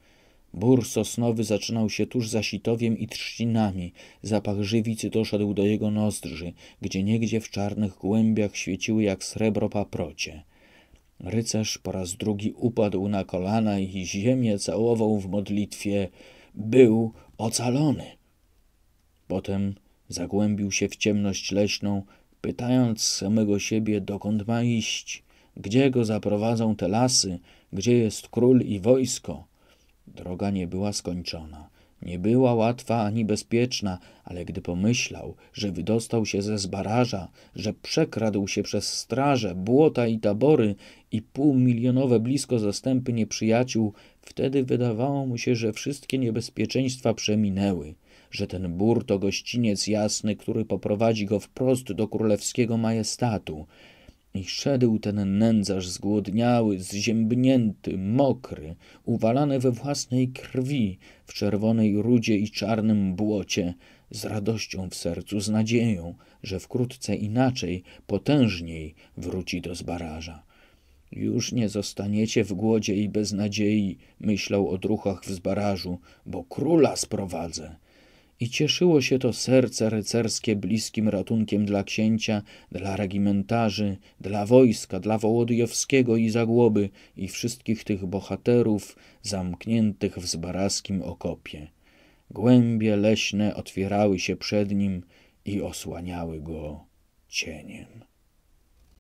Bór sosnowy zaczynał się tuż za sitowiem i trzcinami. Zapach żywicy doszedł do jego nozdrzy, gdzie niegdzie w czarnych głębiach świeciły jak srebro paprocie. Rycerz po raz drugi upadł na kolana i ziemię całował w modlitwie. Był ocalony. Potem zagłębił się w ciemność leśną, pytając samego siebie, dokąd ma iść, gdzie go zaprowadzą te lasy, gdzie jest król i wojsko. Droga nie była skończona, nie była łatwa ani bezpieczna, ale gdy pomyślał, że wydostał się ze Zbaraża, że przekradł się przez straże, błota i tabory i półmilionowe blisko zastępy nieprzyjaciół, wtedy wydawało mu się, że wszystkie niebezpieczeństwa przeminęły, że ten bór to gościniec jasny, który poprowadzi go wprost do królewskiego majestatu. I szedł ten nędzarz zgłodniały, zziębnięty, mokry, uwalany we własnej krwi, w czerwonej rudzie i czarnym błocie, z radością w sercu, z nadzieją, że wkrótce inaczej, potężniej wróci do Zbaraża. Już nie zostaniecie w głodzie i beznadziei, myślał o druchach w Zbarażu, bo króla sprowadzę. I cieszyło się to serce rycerskie bliskim ratunkiem dla księcia, dla regimentarzy, dla wojska, dla Wołodyjowskiego i Zagłoby i wszystkich tych bohaterów zamkniętych w zbaraskim okopie. Głębie leśne otwierały się przed nim i osłaniały go cieniem.